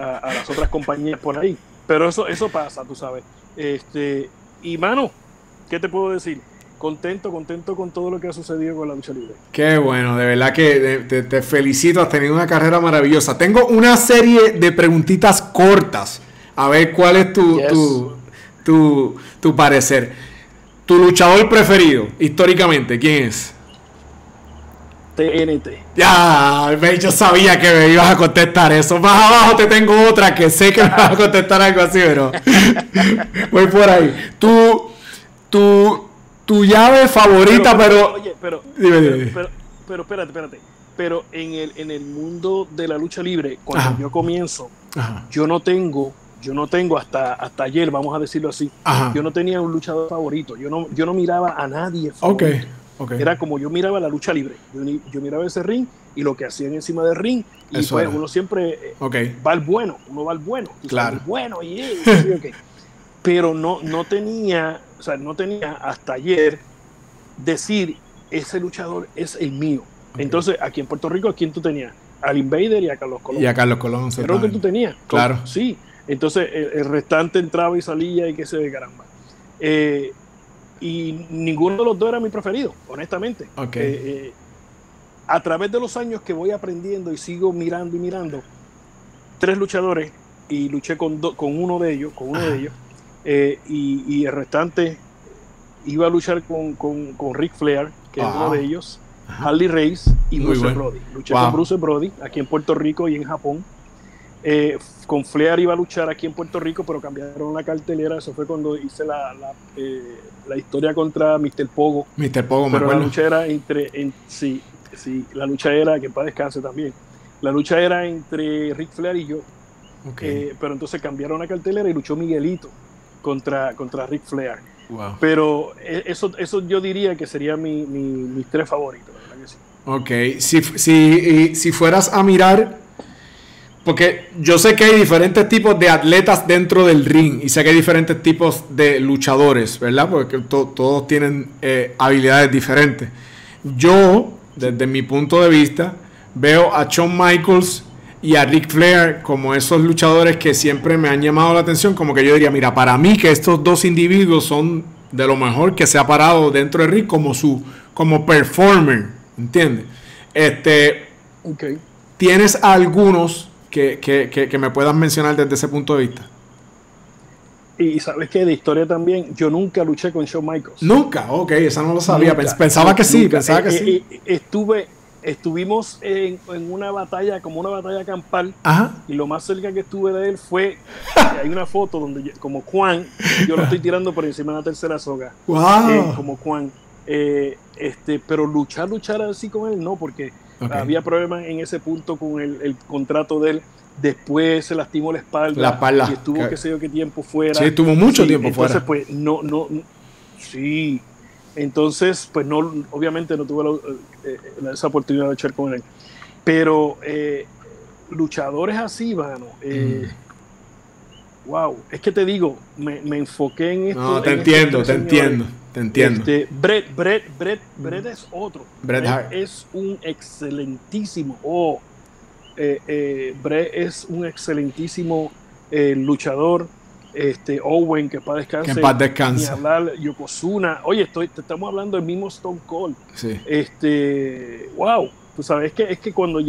a las otras compañías por ahí. Pero eso pasa, tú sabes. Y mano, ¿qué te puedo decir? Contento con todo lo que ha sucedido con la lucha libre. Qué bueno, de verdad que te felicito, has tenido una carrera maravillosa. Tengo una serie de preguntitas cortas, a ver cuál es tu parecer. Tu luchador preferido, históricamente, ¿quién es? TNT. Ya, yo sabía que me ibas a contestar eso. Más abajo te tengo otra que sé que me vas a contestar algo así, pero voy por ahí. Tu llave favorita, pero... Oye, dime. Pero espérate. Pero en el mundo de la lucha libre, cuando ajá yo comienzo, ajá, yo no tengo hasta ayer, vamos a decirlo así, ajá, yo no tenía un luchador favorito. Yo no miraba a nadie favorito. Okay. Era como yo miraba la lucha libre. Yo miraba ese ring y lo que hacían encima del ring. Y eso pues era. Uno siempre okay va al bueno. Uno va al bueno. Claro. Al bueno, y okay. Pero no tenía... O sea, no tenía hasta ayer decir, ese luchador es el mío. Okay. Entonces, aquí en Puerto Rico, ¿a quién tú tenías? Al Invader y a Carlos Colón. Creo que tú tenías. Claro. Sí. Entonces, el restante entraba y salía y qué sé de caramba. Y ninguno de los dos era mi preferido, honestamente. Okay. A través de los años que voy aprendiendo y sigo mirando, 3 luchadores, y luché con uno de ellos, y el restante iba a luchar con Ric Flair, que es uno de ellos, Harley Race y Bruce Brody. Luché con Bruce Brody aquí en Puerto Rico y en Japón. Con Flair iba a luchar aquí en Puerto Rico, pero cambiaron la cartelera. Eso fue cuando hice la historia contra Mr. Pogo. Pero me acuerdo. La lucha era entre Sí, la lucha era, que en paz descanse también, la lucha era entre Ric Flair y yo. Okay. Pero entonces cambiaron la cartelera y luchó Miguelito contra Ric Flair. Wow. Pero eso yo diría que serían mis tres favoritos, ¿verdad que sí? Ok, si fueras a mirar, porque yo sé que hay diferentes tipos de atletas dentro del ring y sé que hay diferentes tipos de luchadores, ¿verdad? Porque todos tienen habilidades diferentes. Yo, desde mi punto de vista, veo a Shawn Michaels y a Ric Flair como esos luchadores que siempre me han llamado la atención, como que yo diría, mira, para mí que estos dos individuos son de lo mejor que se ha parado dentro del ring como performer, ¿entiendes? Okay. ¿Tienes algunos que me puedas mencionar desde ese punto de vista? Y sabes que de historia también, yo nunca luché con Shawn Michaels. ¿Nunca? Ok, esa no lo sabía, nunca. Pensaba que sí, nunca. Pensaba que sí. Estuvimos en una batalla, como una batalla campal. Ajá. Y lo más cerca que estuve de él fue, hay una foto donde yo, como Juan, yo lo estoy tirando por encima de la tercera soga. Wow. Como Juan, pero luchar así con él no, porque okay. Había problemas en ese punto con el contrato de él. Después se lastimó la espalda y estuvo qué sé yo qué tiempo fuera. Sí, estuvo mucho tiempo fuera. Entonces pues no sí. Entonces, pues no, obviamente no tuve esa oportunidad de luchar con él. Pero luchadores así, mano. Wow, es que te digo, me enfoqué en esto. No, te entiendo. Bret es otro. Bret Hart es un excelentísimo. Bret es un excelentísimo luchador. Owen, que para descansar, ni hablar, Yokozuna, oye, estamos hablando del mismo Stone Cold. Sí. Wow, tú sabes, es que cuando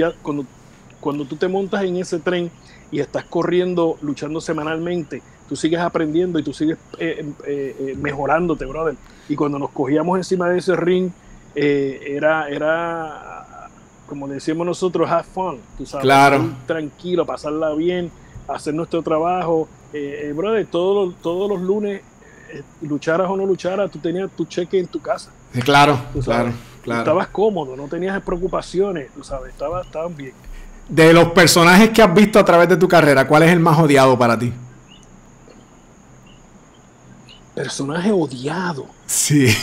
tú te montas en ese tren y estás corriendo, luchando semanalmente, tú sigues aprendiendo y tú sigues mejorándote, brother. Y cuando nos cogíamos encima de ese ring, era como decíamos nosotros, have fun, tú sabes, claro. Tranquilo, pasarla bien, hacer nuestro trabajo. Brother, todos los lunes, lucharas o no lucharas, tú tenías tu cheque en tu casa. Claro, claro. Estabas cómodo, no tenías preocupaciones, tú sabes, estabas bien. De los personajes que has visto a través de tu carrera, ¿cuál es el más odiado para ti? ¿Personaje odiado? Sí.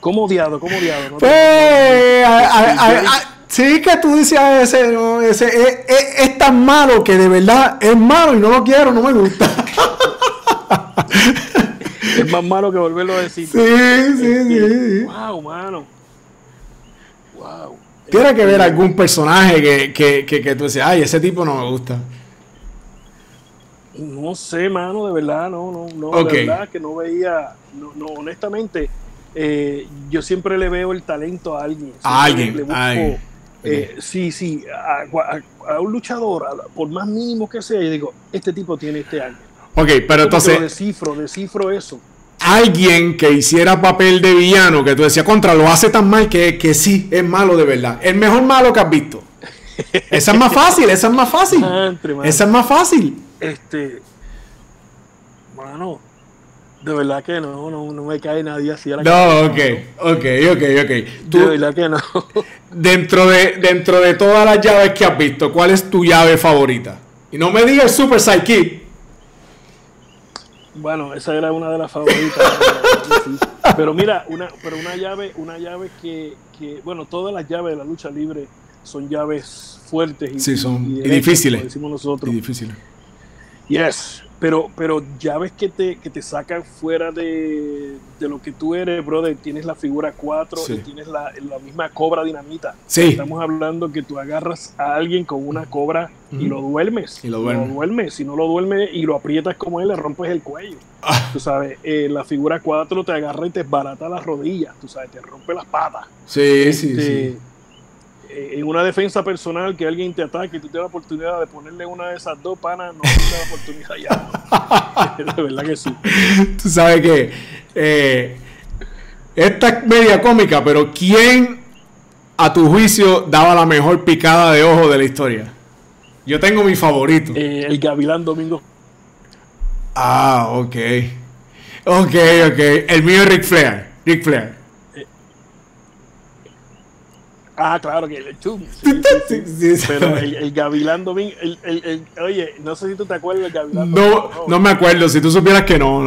¿Cómo odiado? No pues, sí, que tú decías es tan malo que de verdad es malo y no lo quiero, no me gusta. Es más malo que volverlo a decir. Sí. Wow, mano. Wow. Tiene que ver algún personaje que tú decías, ay, ese tipo no me gusta. No sé, mano, de verdad, no. Okay. De verdad que no veía, no, honestamente, yo siempre le veo el talento a alguien. Le busco. Sí, a un luchador, por más mínimo que sea, yo digo, este tipo tiene este año. Ok, pero entonces... Descifro eso. Alguien que hiciera papel de villano, que tú decías, contra, lo hace tan mal que sí, es malo de verdad. El mejor malo que has visto. Esa es más fácil. Esa es más fásil. Mano, de verdad que no me cae nadie así a la cabeza. Ok. De verdad que no. Dentro de todas las llaves que has visto, ¿cuál es tu llave favorita? Y no me digas Super Sidekick. Bueno, esa era una de las favoritas. Sí. Pero mira, una llave que bueno, todas las llaves de la lucha libre son llaves fuertes y difíciles, como decimos nosotros. Y difíciles. Yes. Pero ya ves que te sacan fuera de lo que tú eres, brother. Tienes la figura 4 sí. Y tienes la misma cobra dinamita. Sí. Estamos hablando que tú agarras a alguien con una cobra y lo duermes. Si no lo duermes y lo aprietas como él, le rompes el cuello. Ah. Tú sabes, la figura 4 te agarra y te desbarata las rodillas. Tú sabes, te rompe las patas. Sí. En una defensa personal que alguien te ataque y tú te das la oportunidad de ponerle una de esas dos panas, no tienes la oportunidad ya. De verdad que sí. Tú sabes que esta es media cómica, pero ¿quién a tu juicio daba la mejor picada de ojo de la historia? Yo tengo mi favorito. El Gavilán Domingo. Ah, ok. El mío es Ric Flair. Ah, claro que el chum. Sí. Pero el Gavilán Domingo, oye, no sé si tú te acuerdas del Gavilán Domingo. No me acuerdo, si tú supieras que no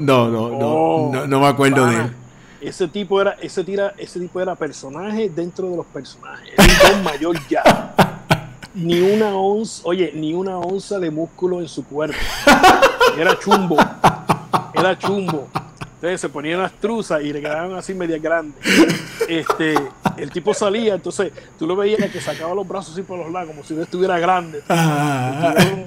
me acuerdo de él. Ese tipo era personaje dentro de los personajes. Era un don mayor ya. Ni una onza de músculo en su cuerpo. Era chumbo. Entonces se ponían las truzas y le quedaban así media grande. El tipo salía, entonces tú lo veías que sacaba los brazos así por los lados, como si no estuviera grande.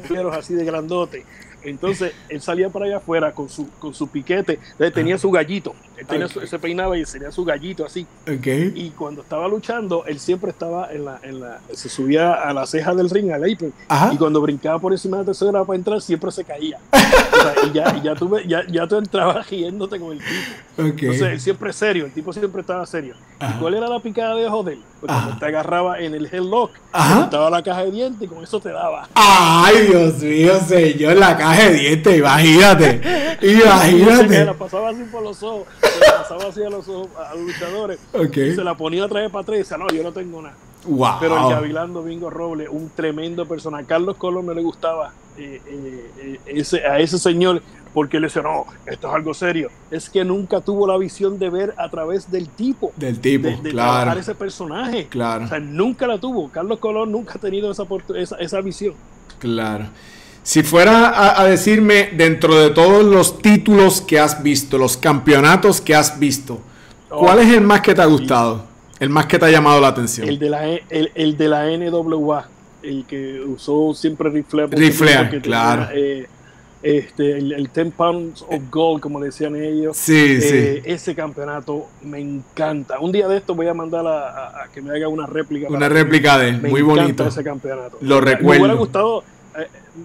Tuvieron así de grandote. Entonces él salía para allá afuera con su piquete. Entonces tenía su gallito. Él se peinaba y tenía su gallito así. Okay. Y cuando estaba luchando, él siempre estaba se subía a la ceja del ring, al apron. Ajá. Y cuando brincaba por encima de la tercera para entrar, siempre se caía. Ya tú entrabas riéndote con el tipo. Okay. Entonces él siempre serio, el tipo siempre estaba serio. Ajá. ¿Y cuál era la picada de ojo de él? Porque te agarraba en el headlock, estaba la caja de dientes y con eso te daba. Ay, Dios mío, señor, la caja de dientes, imagínate. Se la pasaba así por los ojos, se la pasaba así a los ojos a los luchadores. Okay. Y se la ponía otra vez para atrás y decía, no, yo no tengo nada. Wow. Pero el Gavilán Domingo Robles, un tremendo personaje. Carlos Colón no le gustaba a ese señor, porque le decía, no, esto es algo serio. Es que nunca tuvo la visión de ver a través del tipo. De trabajar ese personaje. Claro. O sea, nunca la tuvo. Carlos Colón nunca ha tenido esa visión. Claro. Si fuera a decirme, dentro de todos los títulos que has visto, los campeonatos que has visto, ¿cuál es el más que te ha gustado? El más que te ha llamado la atención. El de la NWA. El que usó siempre Ric Flair. Ric Flair, claro. El 10 pounds of gold, como decían ellos. Sí. Ese campeonato me encanta. Un día de esto voy a mandar a que me haga una réplica. Una réplica de él. Muy bonito. Ese campeonato. Lo recuerdo.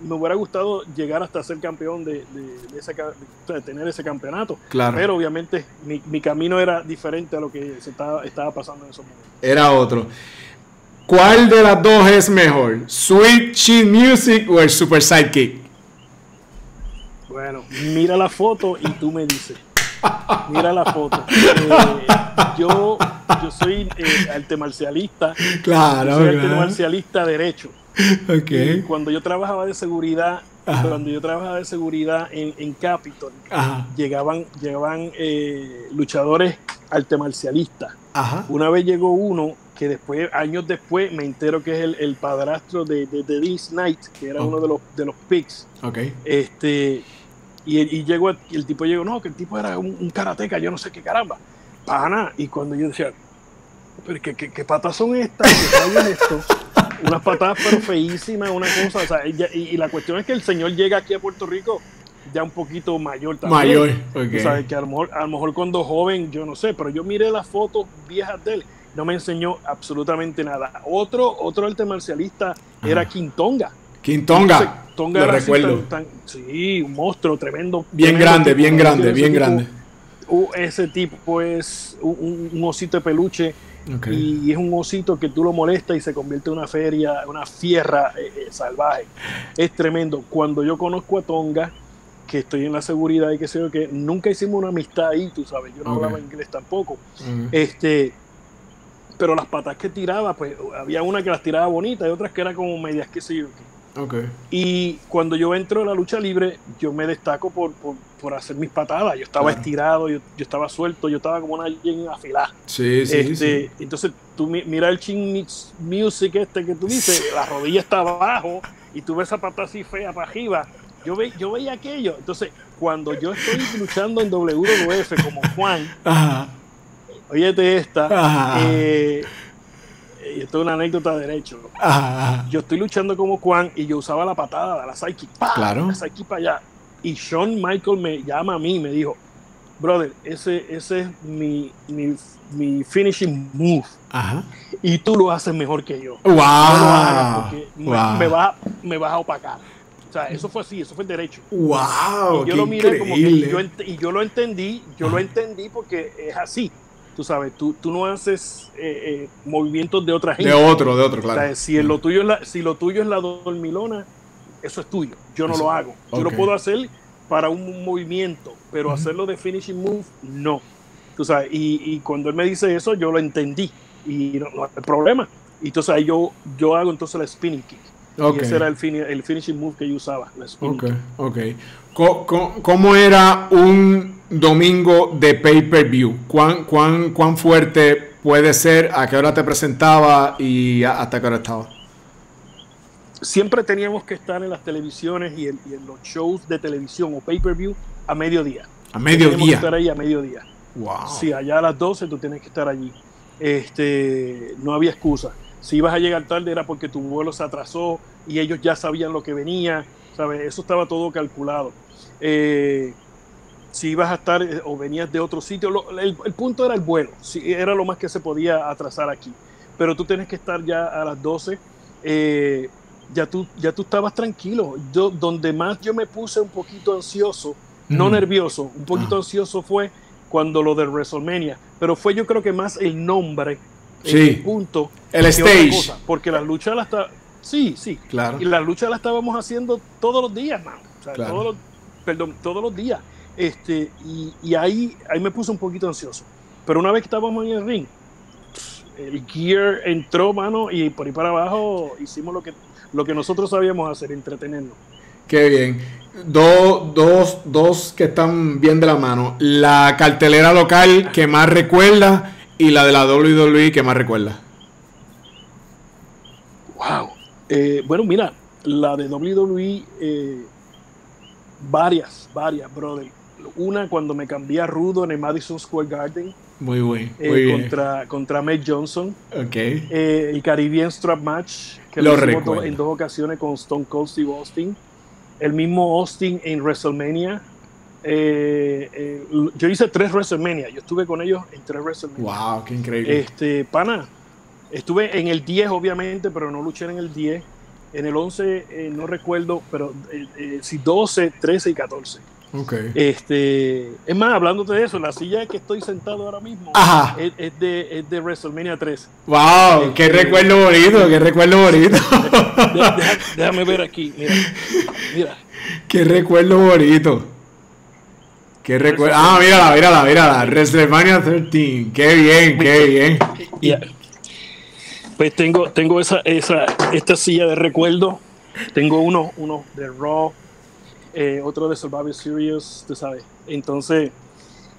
Me hubiera gustado llegar hasta ser campeón de tener ese campeonato. Claro. Pero obviamente mi camino era diferente a lo que estaba pasando en esos momentos. Era otro. ¿Cuál de las dos es mejor? ¿Sweet Chin Music o el Super Sidekick? Bueno, mira la foto y tú me dices. Mira la foto. Yo soy arte marcialista. Claro. Yo soy arte marcialista derecho. Okay. Cuando yo trabajaba de seguridad en Capitol, llegaban luchadores arte marcialistas. Ajá. Una vez llegó uno que después, años después, me entero que es el padrastro de This Knight, que era uno de los picks. Okay. Y el tipo llegó, no, que el tipo era un karateca, yo no sé qué caramba. Pana. Y cuando yo decía, pero ¿qué patas son estas? ¿Qué hay en esto? Unas patadas pero feísimas, una cosa. O sea, y la cuestión es que el señor llega aquí a Puerto Rico ya un poquito mayor también. Mayor, ok. O sea, que a lo mejor cuando joven, yo no sé, pero yo miré las fotos viejas de él, no me enseñó absolutamente nada. Otro arte marcialista era Quintonga. Quintonga, lo recuerdo. Sí, un monstruo tremendo. Bien grande. Ese tipo es un osito de peluche. Okay. Y es un osito que tú lo molestas y se convierte en una fierra salvaje. Es tremendo. Cuando yo conozco a Tonga, que estoy en la seguridad y que sé yo que nunca hicimos una amistad ahí, tú sabes, yo no hablaba inglés tampoco. Pero las patas que tiraba, pues había una que las tiraba bonitas y otras que eran como medias, qué sé yo qué. Okay. Y cuando yo entro a la lucha libre, yo me destaco por hacer mis patadas. Yo estaba estirado, yo estaba suelto, yo estaba como una alguien afilada. Sí. Entonces tú mira el Chin Music que tú dices, la rodilla está abajo y tú ves esa pata así fea para arriba. Yo veía aquello. Entonces cuando yo estoy luchando en WWF como Juan, óyete esta, esto es una anécdota de derecho. Yo estoy luchando como Juan y yo usaba la patada, la psyche. Claro. La psyche para allá. Y Shawn Michaels me llama a mí y me dijo, brother, ese es mi finishing move. Ajá. Y tú lo haces mejor que yo. Wow. No lo hagas porque me vas a opacar. O sea, eso fue así, eso fue el derecho. Wow. Y yo lo miré como que, yo lo entendí porque es así. Tú sabes, tú no haces movimientos de otra gente. De otro, claro. O sea, si lo tuyo es la dormilona, eso es tuyo. Yo no lo hago. Yo lo puedo hacer para un movimiento, pero hacerlo de finishing move, no. Tú sabes, y cuando él me dice eso, yo lo entendí. y no hay problema. Y entonces ahí yo hago entonces la spinning kick. Okay. Y ese era el finishing move que yo usaba, la spinning kick. Okay. ¿Cómo era un domingo de pay-per-view? ¿Cuán fuerte puede ser? ¿A qué hora te presentaba y hasta qué hora estaba? Siempre teníamos que estar en las televisiones y en los shows de televisión o pay-per-view a mediodía. ¿A mediodía? Teníamos que estar ahí a mediodía. Wow. Si allá a las 12 tú tienes que estar allí. No había excusa. Si ibas a llegar tarde era porque tu vuelo se atrasó y ellos ya sabían lo que venía, ¿sabes? Eso estaba todo calculado. Si ibas a estar o venías de otro sitio, el punto era el vuelo, era lo más que se podía atrasar aquí. Pero tú tienes que estar ya a las 12, ya tú estabas tranquilo. Donde más yo me puse un poquito ansioso, no nervioso, un poquito ansioso fue cuando lo de WrestleMania, pero fue yo creo que más el nombre, el punto, el stage, cosa, porque las luchas las claro. Y las luchas las estábamos haciendo todos los días, man. O sea, claro. Todos los días. Y ahí me puse un poquito ansioso. Pero una vez que estábamos en el ring, el gear entró, mano, y por ahí para abajo hicimos lo que nosotros sabíamos hacer, entretenernos. Qué bien. Dos que están bien de la mano. La cartelera local que más recuerda y la de la WWE que más recuerda. Wow. Bueno, mira, la de WWE... Varias, brother. Una cuando me cambié a rudo en el Madison Square Garden. Muy bueno. Contra Matt Johnson. Okay. El Caribbean Strap Match. Que lo recuerdo. En dos ocasiones con Stone Cold Steve Austin. El mismo Austin en WrestleMania. Yo hice 3 WrestleMania. Yo estuve con ellos en 3 WrestleMania. Wow, qué increíble. Pana, estuve en el 10 obviamente, pero no luché en el 10. En el 11 no recuerdo, pero sí, 12, 13 y 14. Okay. Es más, hablándote de eso, la silla que estoy sentado ahora mismo es de WrestleMania 13. ¡Wow! ¡Qué recuerdo bonito! ¡Qué recuerdo bonito! Déjame ver aquí, mira. ¡Qué recuerdo bonito! ¡Qué recuerdo! ¡Ah, mírala! WrestleMania 13. ¡Qué bien, qué bien! Yeah. Pues tengo esta silla de recuerdo. Tengo uno de Raw, otro de Survivor Series, tú sabes. Entonces,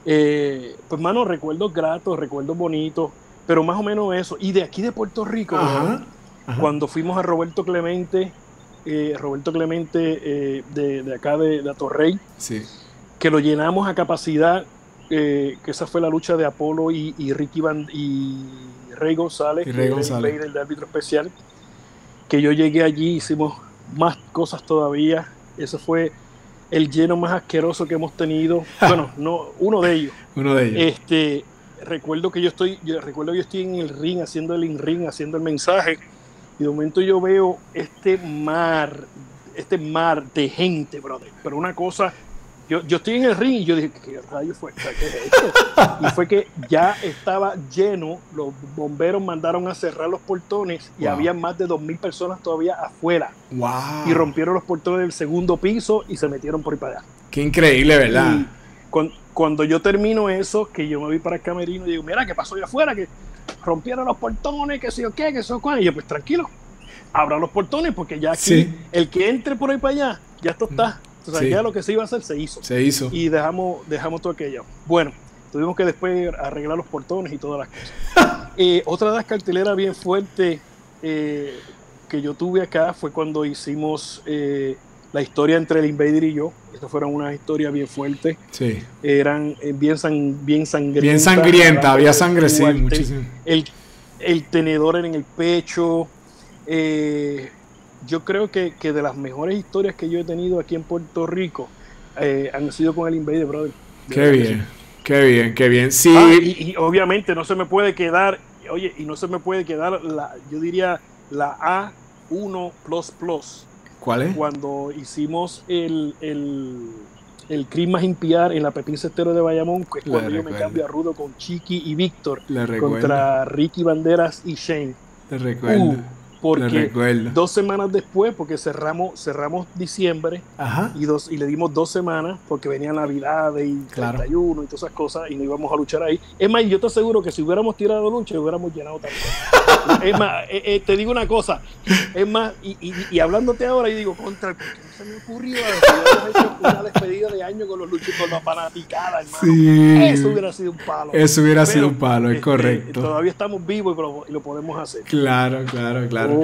pues mano, recuerdos gratos, recuerdos bonitos, pero más o menos eso. Y de aquí de Puerto Rico, cuando fuimos a Roberto Clemente de acá de Atorrey, que lo llenamos a capacidad, que esa fue la lucha de Apolo y Ricky Van... Rey González, Invader, el árbitro especial, que yo llegué allí, hicimos más cosas todavía. Eso fue el lleno más asqueroso que hemos tenido. Bueno, no, uno de ellos. Recuerdo que yo estoy en el ring haciendo el in-ring, haciendo el mensaje, y de momento yo veo este mar de gente, brother. Pero una cosa, yo estoy en el ring y yo dije, ¿qué rayos fue? ¿Qué es esto? Y fue que ya estaba lleno, los bomberos mandaron a cerrar los portones y había más de 2,000 personas todavía afuera. Wow. Y rompieron los portones del segundo piso y se metieron por ahí para allá. Qué increíble, ¿verdad? Y cuando yo termino eso, que yo me voy para el camerino y digo, mira, ¿qué pasó ahí afuera? Que rompieron los portones, que sé yo qué, que eso cuál. Y yo, pues tranquilo, abran los portones porque ya aquí, el que entre por ahí para allá, ya esto está. O sea, ya lo que se iba a hacer se hizo. Y dejamos todo aquello. Bueno, tuvimos que después arreglar los portones y todas las cosas. Otra de las carteleras bien fuertes que yo tuve acá fue cuando hicimos la historia entre el Invader y yo. Estas fueron unas historias bien fuertes. Sí. Eran bien sangrientas. Bien sangrienta, había sangre, sí, muchísimo. El tenedor en el pecho. Yo creo que de las mejores historias que yo he tenido aquí en Puerto Rico han sido con el Invader, brother. Qué bien, qué bien, qué bien. Sí. Y obviamente no se me puede quedar, oye, y no se me puede quedar, yo diría la A1++. ¿Cuál es? Cuando hicimos el Cris más Impiar en la Pepín Cestero de Bayamón, que es cuando yo me cambio a rudo con Chiqui y Víctor contra Ricky Banderas y Shane. Te recuerdo. porque 2 semanas después, porque cerramos diciembre. Ajá. Y le dimos 2 semanas porque venía Navidad y 31, claro, y todas esas cosas, y no íbamos a luchar ahí. Es más, yo te aseguro que si hubiéramos tirado lucha, hubiéramos llenado también. Es más, te digo una cosa, es más, y hablándote ahora, yo digo, contra, ¿por qué no se me ocurrió una despedida de año con los luchadores, con la fanaticada, hermano? Sí. Eso hubiera sido un palo. Eso hubiera sido un palo, es correcto. Todavía estamos vivos y lo podemos hacer. Claro, claro, claro.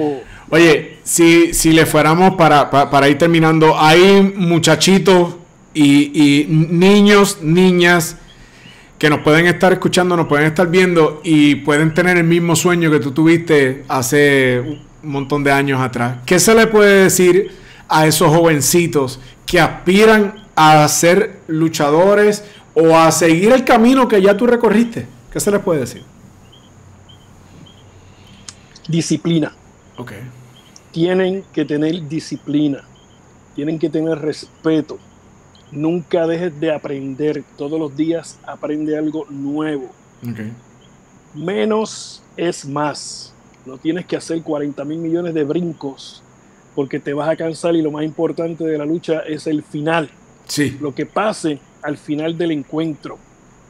Oye, si le fuéramos para ir terminando, hay muchachitos y niños, niñas que nos pueden estar escuchando, nos pueden estar viendo y pueden tener el mismo sueño que tú tuviste hace un montón de años atrás. ¿Qué se le puede decir a esos jovencitos que aspiran a ser luchadores o a seguir el camino que ya tú recorriste? ¿Qué se les puede decir? Disciplina. Okay. Tienen que tener disciplina, tienen que tener respeto, nunca dejes de aprender, todos los días aprende algo nuevo. Okay. Menos es más, no tienes que hacer 40.000 millones de brincos porque te vas a cansar, y lo más importante de la lucha es el final. Sí. Lo que pase al final del encuentro.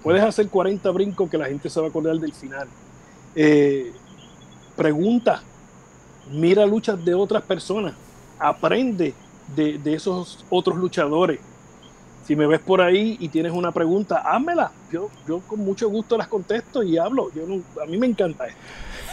Puedes hacer 40 brincos que la gente se va a acordar del final. Pregunta. Mira luchas de otras personas, aprende de esos otros luchadores. Si me ves por ahí y tienes una pregunta, házmela. Yo con mucho gusto las contesto y hablo. A mí me encanta esto.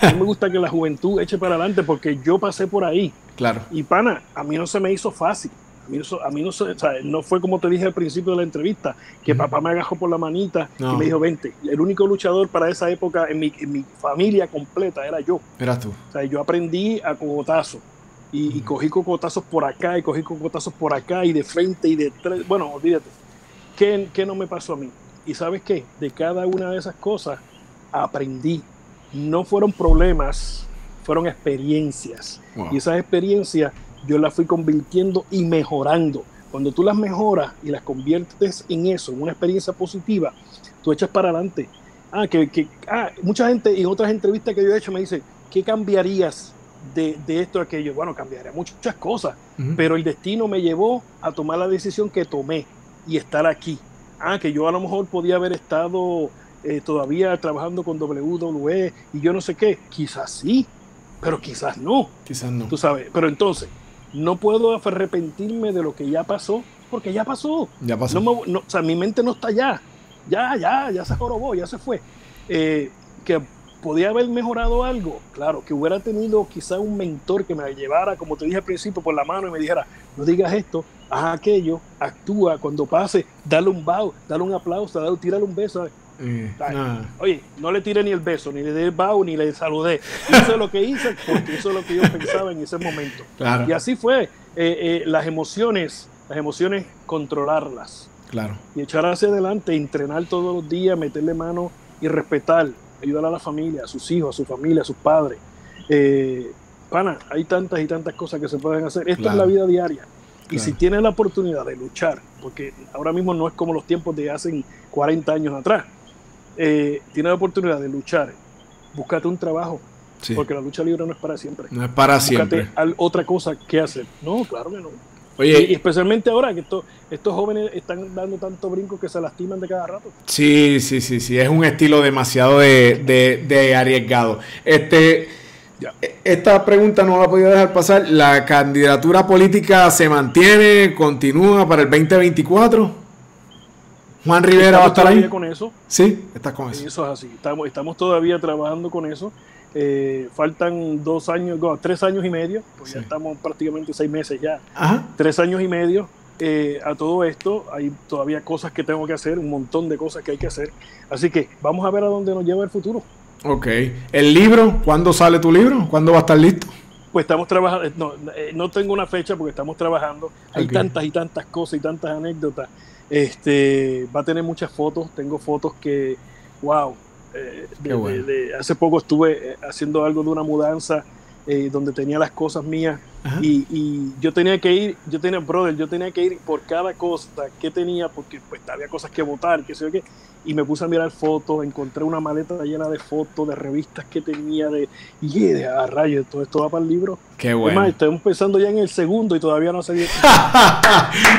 A mí me gusta que la juventud eche para adelante porque yo pasé por ahí. Claro. Y pana, a mí no se me hizo fácil. O sea, no fue como te dije al principio de la entrevista, que papá me agajó por la manita, no, y me dijo, vente. El único luchador para esa época en mi familia completa era yo. Eras tú. O sea, yo aprendí a cogotazos. Y cogí cogotazos por acá, y cogí cogotazos por acá, y de frente, y de tres. Bueno, olvídate. ¿Qué no me pasó a mí? Y ¿sabes qué? De cada una de esas cosas aprendí. No fueron problemas, fueron experiencias. Wow. Y esas experiencias yo las fui convirtiendo y mejorando. Cuando tú las mejoras y las conviertes en eso, en una experiencia positiva, tú echas para adelante. Mucha gente en otras entrevistas que yo he hecho me dice, ¿qué cambiarías de esto a aquello? Bueno, cambiaría muchas cosas, pero el destino me llevó a tomar la decisión que tomé y estar aquí. Que yo a lo mejor podía haber estado todavía trabajando con WWE y yo no sé qué. Quizás sí, pero quizás no. Quizás no. Tú sabes, pero entonces no puedo arrepentirme de lo que ya pasó, porque ya pasó. Ya pasó. O sea, mi mente no está allá. Ya se jorobó, ya se fue. Que podía haber mejorado algo, claro, que hubiera tenido quizá un mentor que me llevara, como te dije al principio, por la mano y me dijera, no digas esto, haz aquello, actúa, cuando pase, dale un bow, dale un aplauso, tírale un beso. Oye, no le tiré ni el beso, ni le dé el bow, ni le saludé. Hice lo que hice porque eso es lo que yo pensaba en ese momento. Claro. Y así fue. Las emociones controlarlas. Claro. Y echar hacia adelante, entrenar todos los días, meterle mano y respetar, ayudar a la familia, a sus hijos, a su familia, a sus padres. Pana, hay tantas y tantas cosas que se pueden hacer. Esta es la vida diaria. Y si tienes la oportunidad de luchar, porque ahora mismo no es como los tiempos de hace 40 años atrás, tienes la oportunidad de luchar, búscate un trabajo, sí, porque la lucha libre no es para siempre. No es para siempre. Búscate otra cosa que hacer. No, claro que no. Oye, y especialmente ahora que estos jóvenes están dando tanto brinco que se lastiman de cada rato. Sí, sí, sí, sí. Es un estilo demasiado de arriesgado. Esta pregunta no la podía dejar pasar. ¿La candidatura política se mantiene, continúa para el 2024? ¿Juan Rivera va a estar ahí? Con eso. Sí, estás con eso. Eso es así. Estamos todavía trabajando con eso. Faltan 3 años y medio. Pues sí. Ya estamos prácticamente 6 meses ya. Ajá. 3 años y medio. A todo esto hay todavía cosas que tengo que hacer, un montón de cosas que hay que hacer. Así que vamos a ver a dónde nos lleva el futuro. Ok. ¿El libro? ¿Cuándo sale tu libro? ¿Cuándo va a estar listo? Pues estamos trabajando, no tengo una fecha porque estamos trabajando. Hay tantas y tantas cosas y tantas anécdotas. Va a tener muchas fotos. Tengo fotos que, wow. Hace poco estuve haciendo algo de una mudanza donde tenía las cosas mías Y yo tenía que ir, yo tenía que ir por cada cosa que tenía, porque pues había cosas que botar, qué sé yo qué, y me puse a mirar fotos, encontré una maleta llena de fotos, de revistas que tenía, a rayos, todo esto va para el libro. Qué bueno. Además, estamos pensando ya en el segundo y todavía no se dio.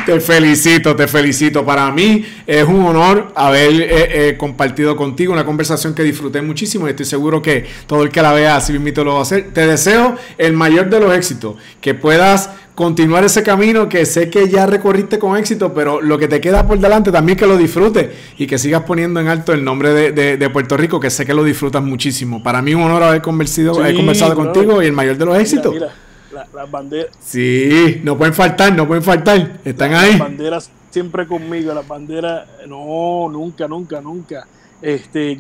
Te felicito, te felicito. Para mí es un honor haber compartido contigo una conversación que disfruté muchísimo y estoy seguro que todo el que la vea así mismo lo va a hacer. Te deseo el mayor de los éxitos, que puedas continuar ese camino que sé que ya recorriste con éxito, pero lo que te queda por delante también, que lo disfrutes y que sigas poniendo en alto el nombre de Puerto Rico, que sé que lo disfrutas muchísimo. Para mí un honor haber conversado contigo y el mayor de los éxitos. Mira, las banderas. Sí, no pueden faltar, no pueden faltar. Están ahí. Las banderas siempre conmigo, las banderas, no, nunca, nunca, nunca.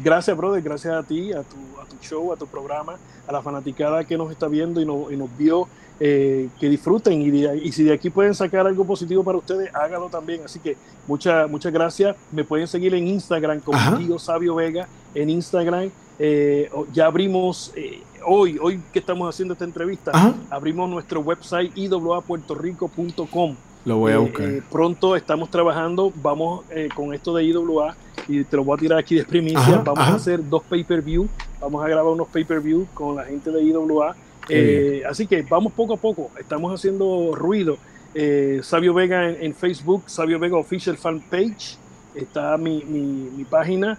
Gracias, brother, gracias a ti, a tu show, a tu programa, a la fanaticada que nos está viendo y nos vio. Que disfruten y si de aquí pueden sacar algo positivo para ustedes, hágalo también. Así que muchas gracias. Me pueden seguir en Instagram como Tío Savio Vega en Instagram. Ya abrimos hoy que estamos haciendo esta entrevista, abrimos nuestro website iwapuertorico.com. Lo voy a buscar. Pronto estamos trabajando, vamos con esto de IWA, y te lo voy a tirar aquí de primicia. Vamos a hacer 2 pay-per-view, vamos a grabar unos pay-per-view con la gente de IWA. Así que vamos poco a poco, estamos haciendo ruido. Savio Vega en Facebook, Savio Vega Official Fan Page, está mi página,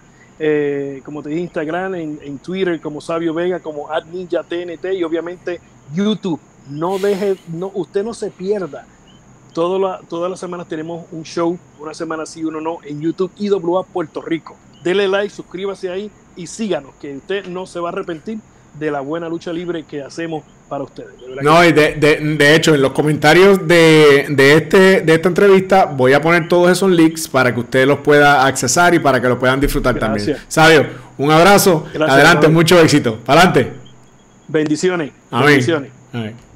como te dije, Instagram, en Twitter como Savio Vega, como @ninjaTNT, y obviamente YouTube. Usted no se pierda. Todas las semanas tenemos un show, una semana sí, uno no, en YouTube IWA Puerto Rico. Dele like, suscríbase ahí y síganos, que usted no se va a arrepentir de la buena lucha libre que hacemos para ustedes. No, y de hecho, en los comentarios de esta entrevista voy a poner todos esos links para que usted los pueda accesar y para que los puedan disfrutar. Gracias. También. Savio, un abrazo. Gracias, adelante, hermano. Mucho éxito. Adelante. Bendiciones. Amén. Bendiciones. Amén.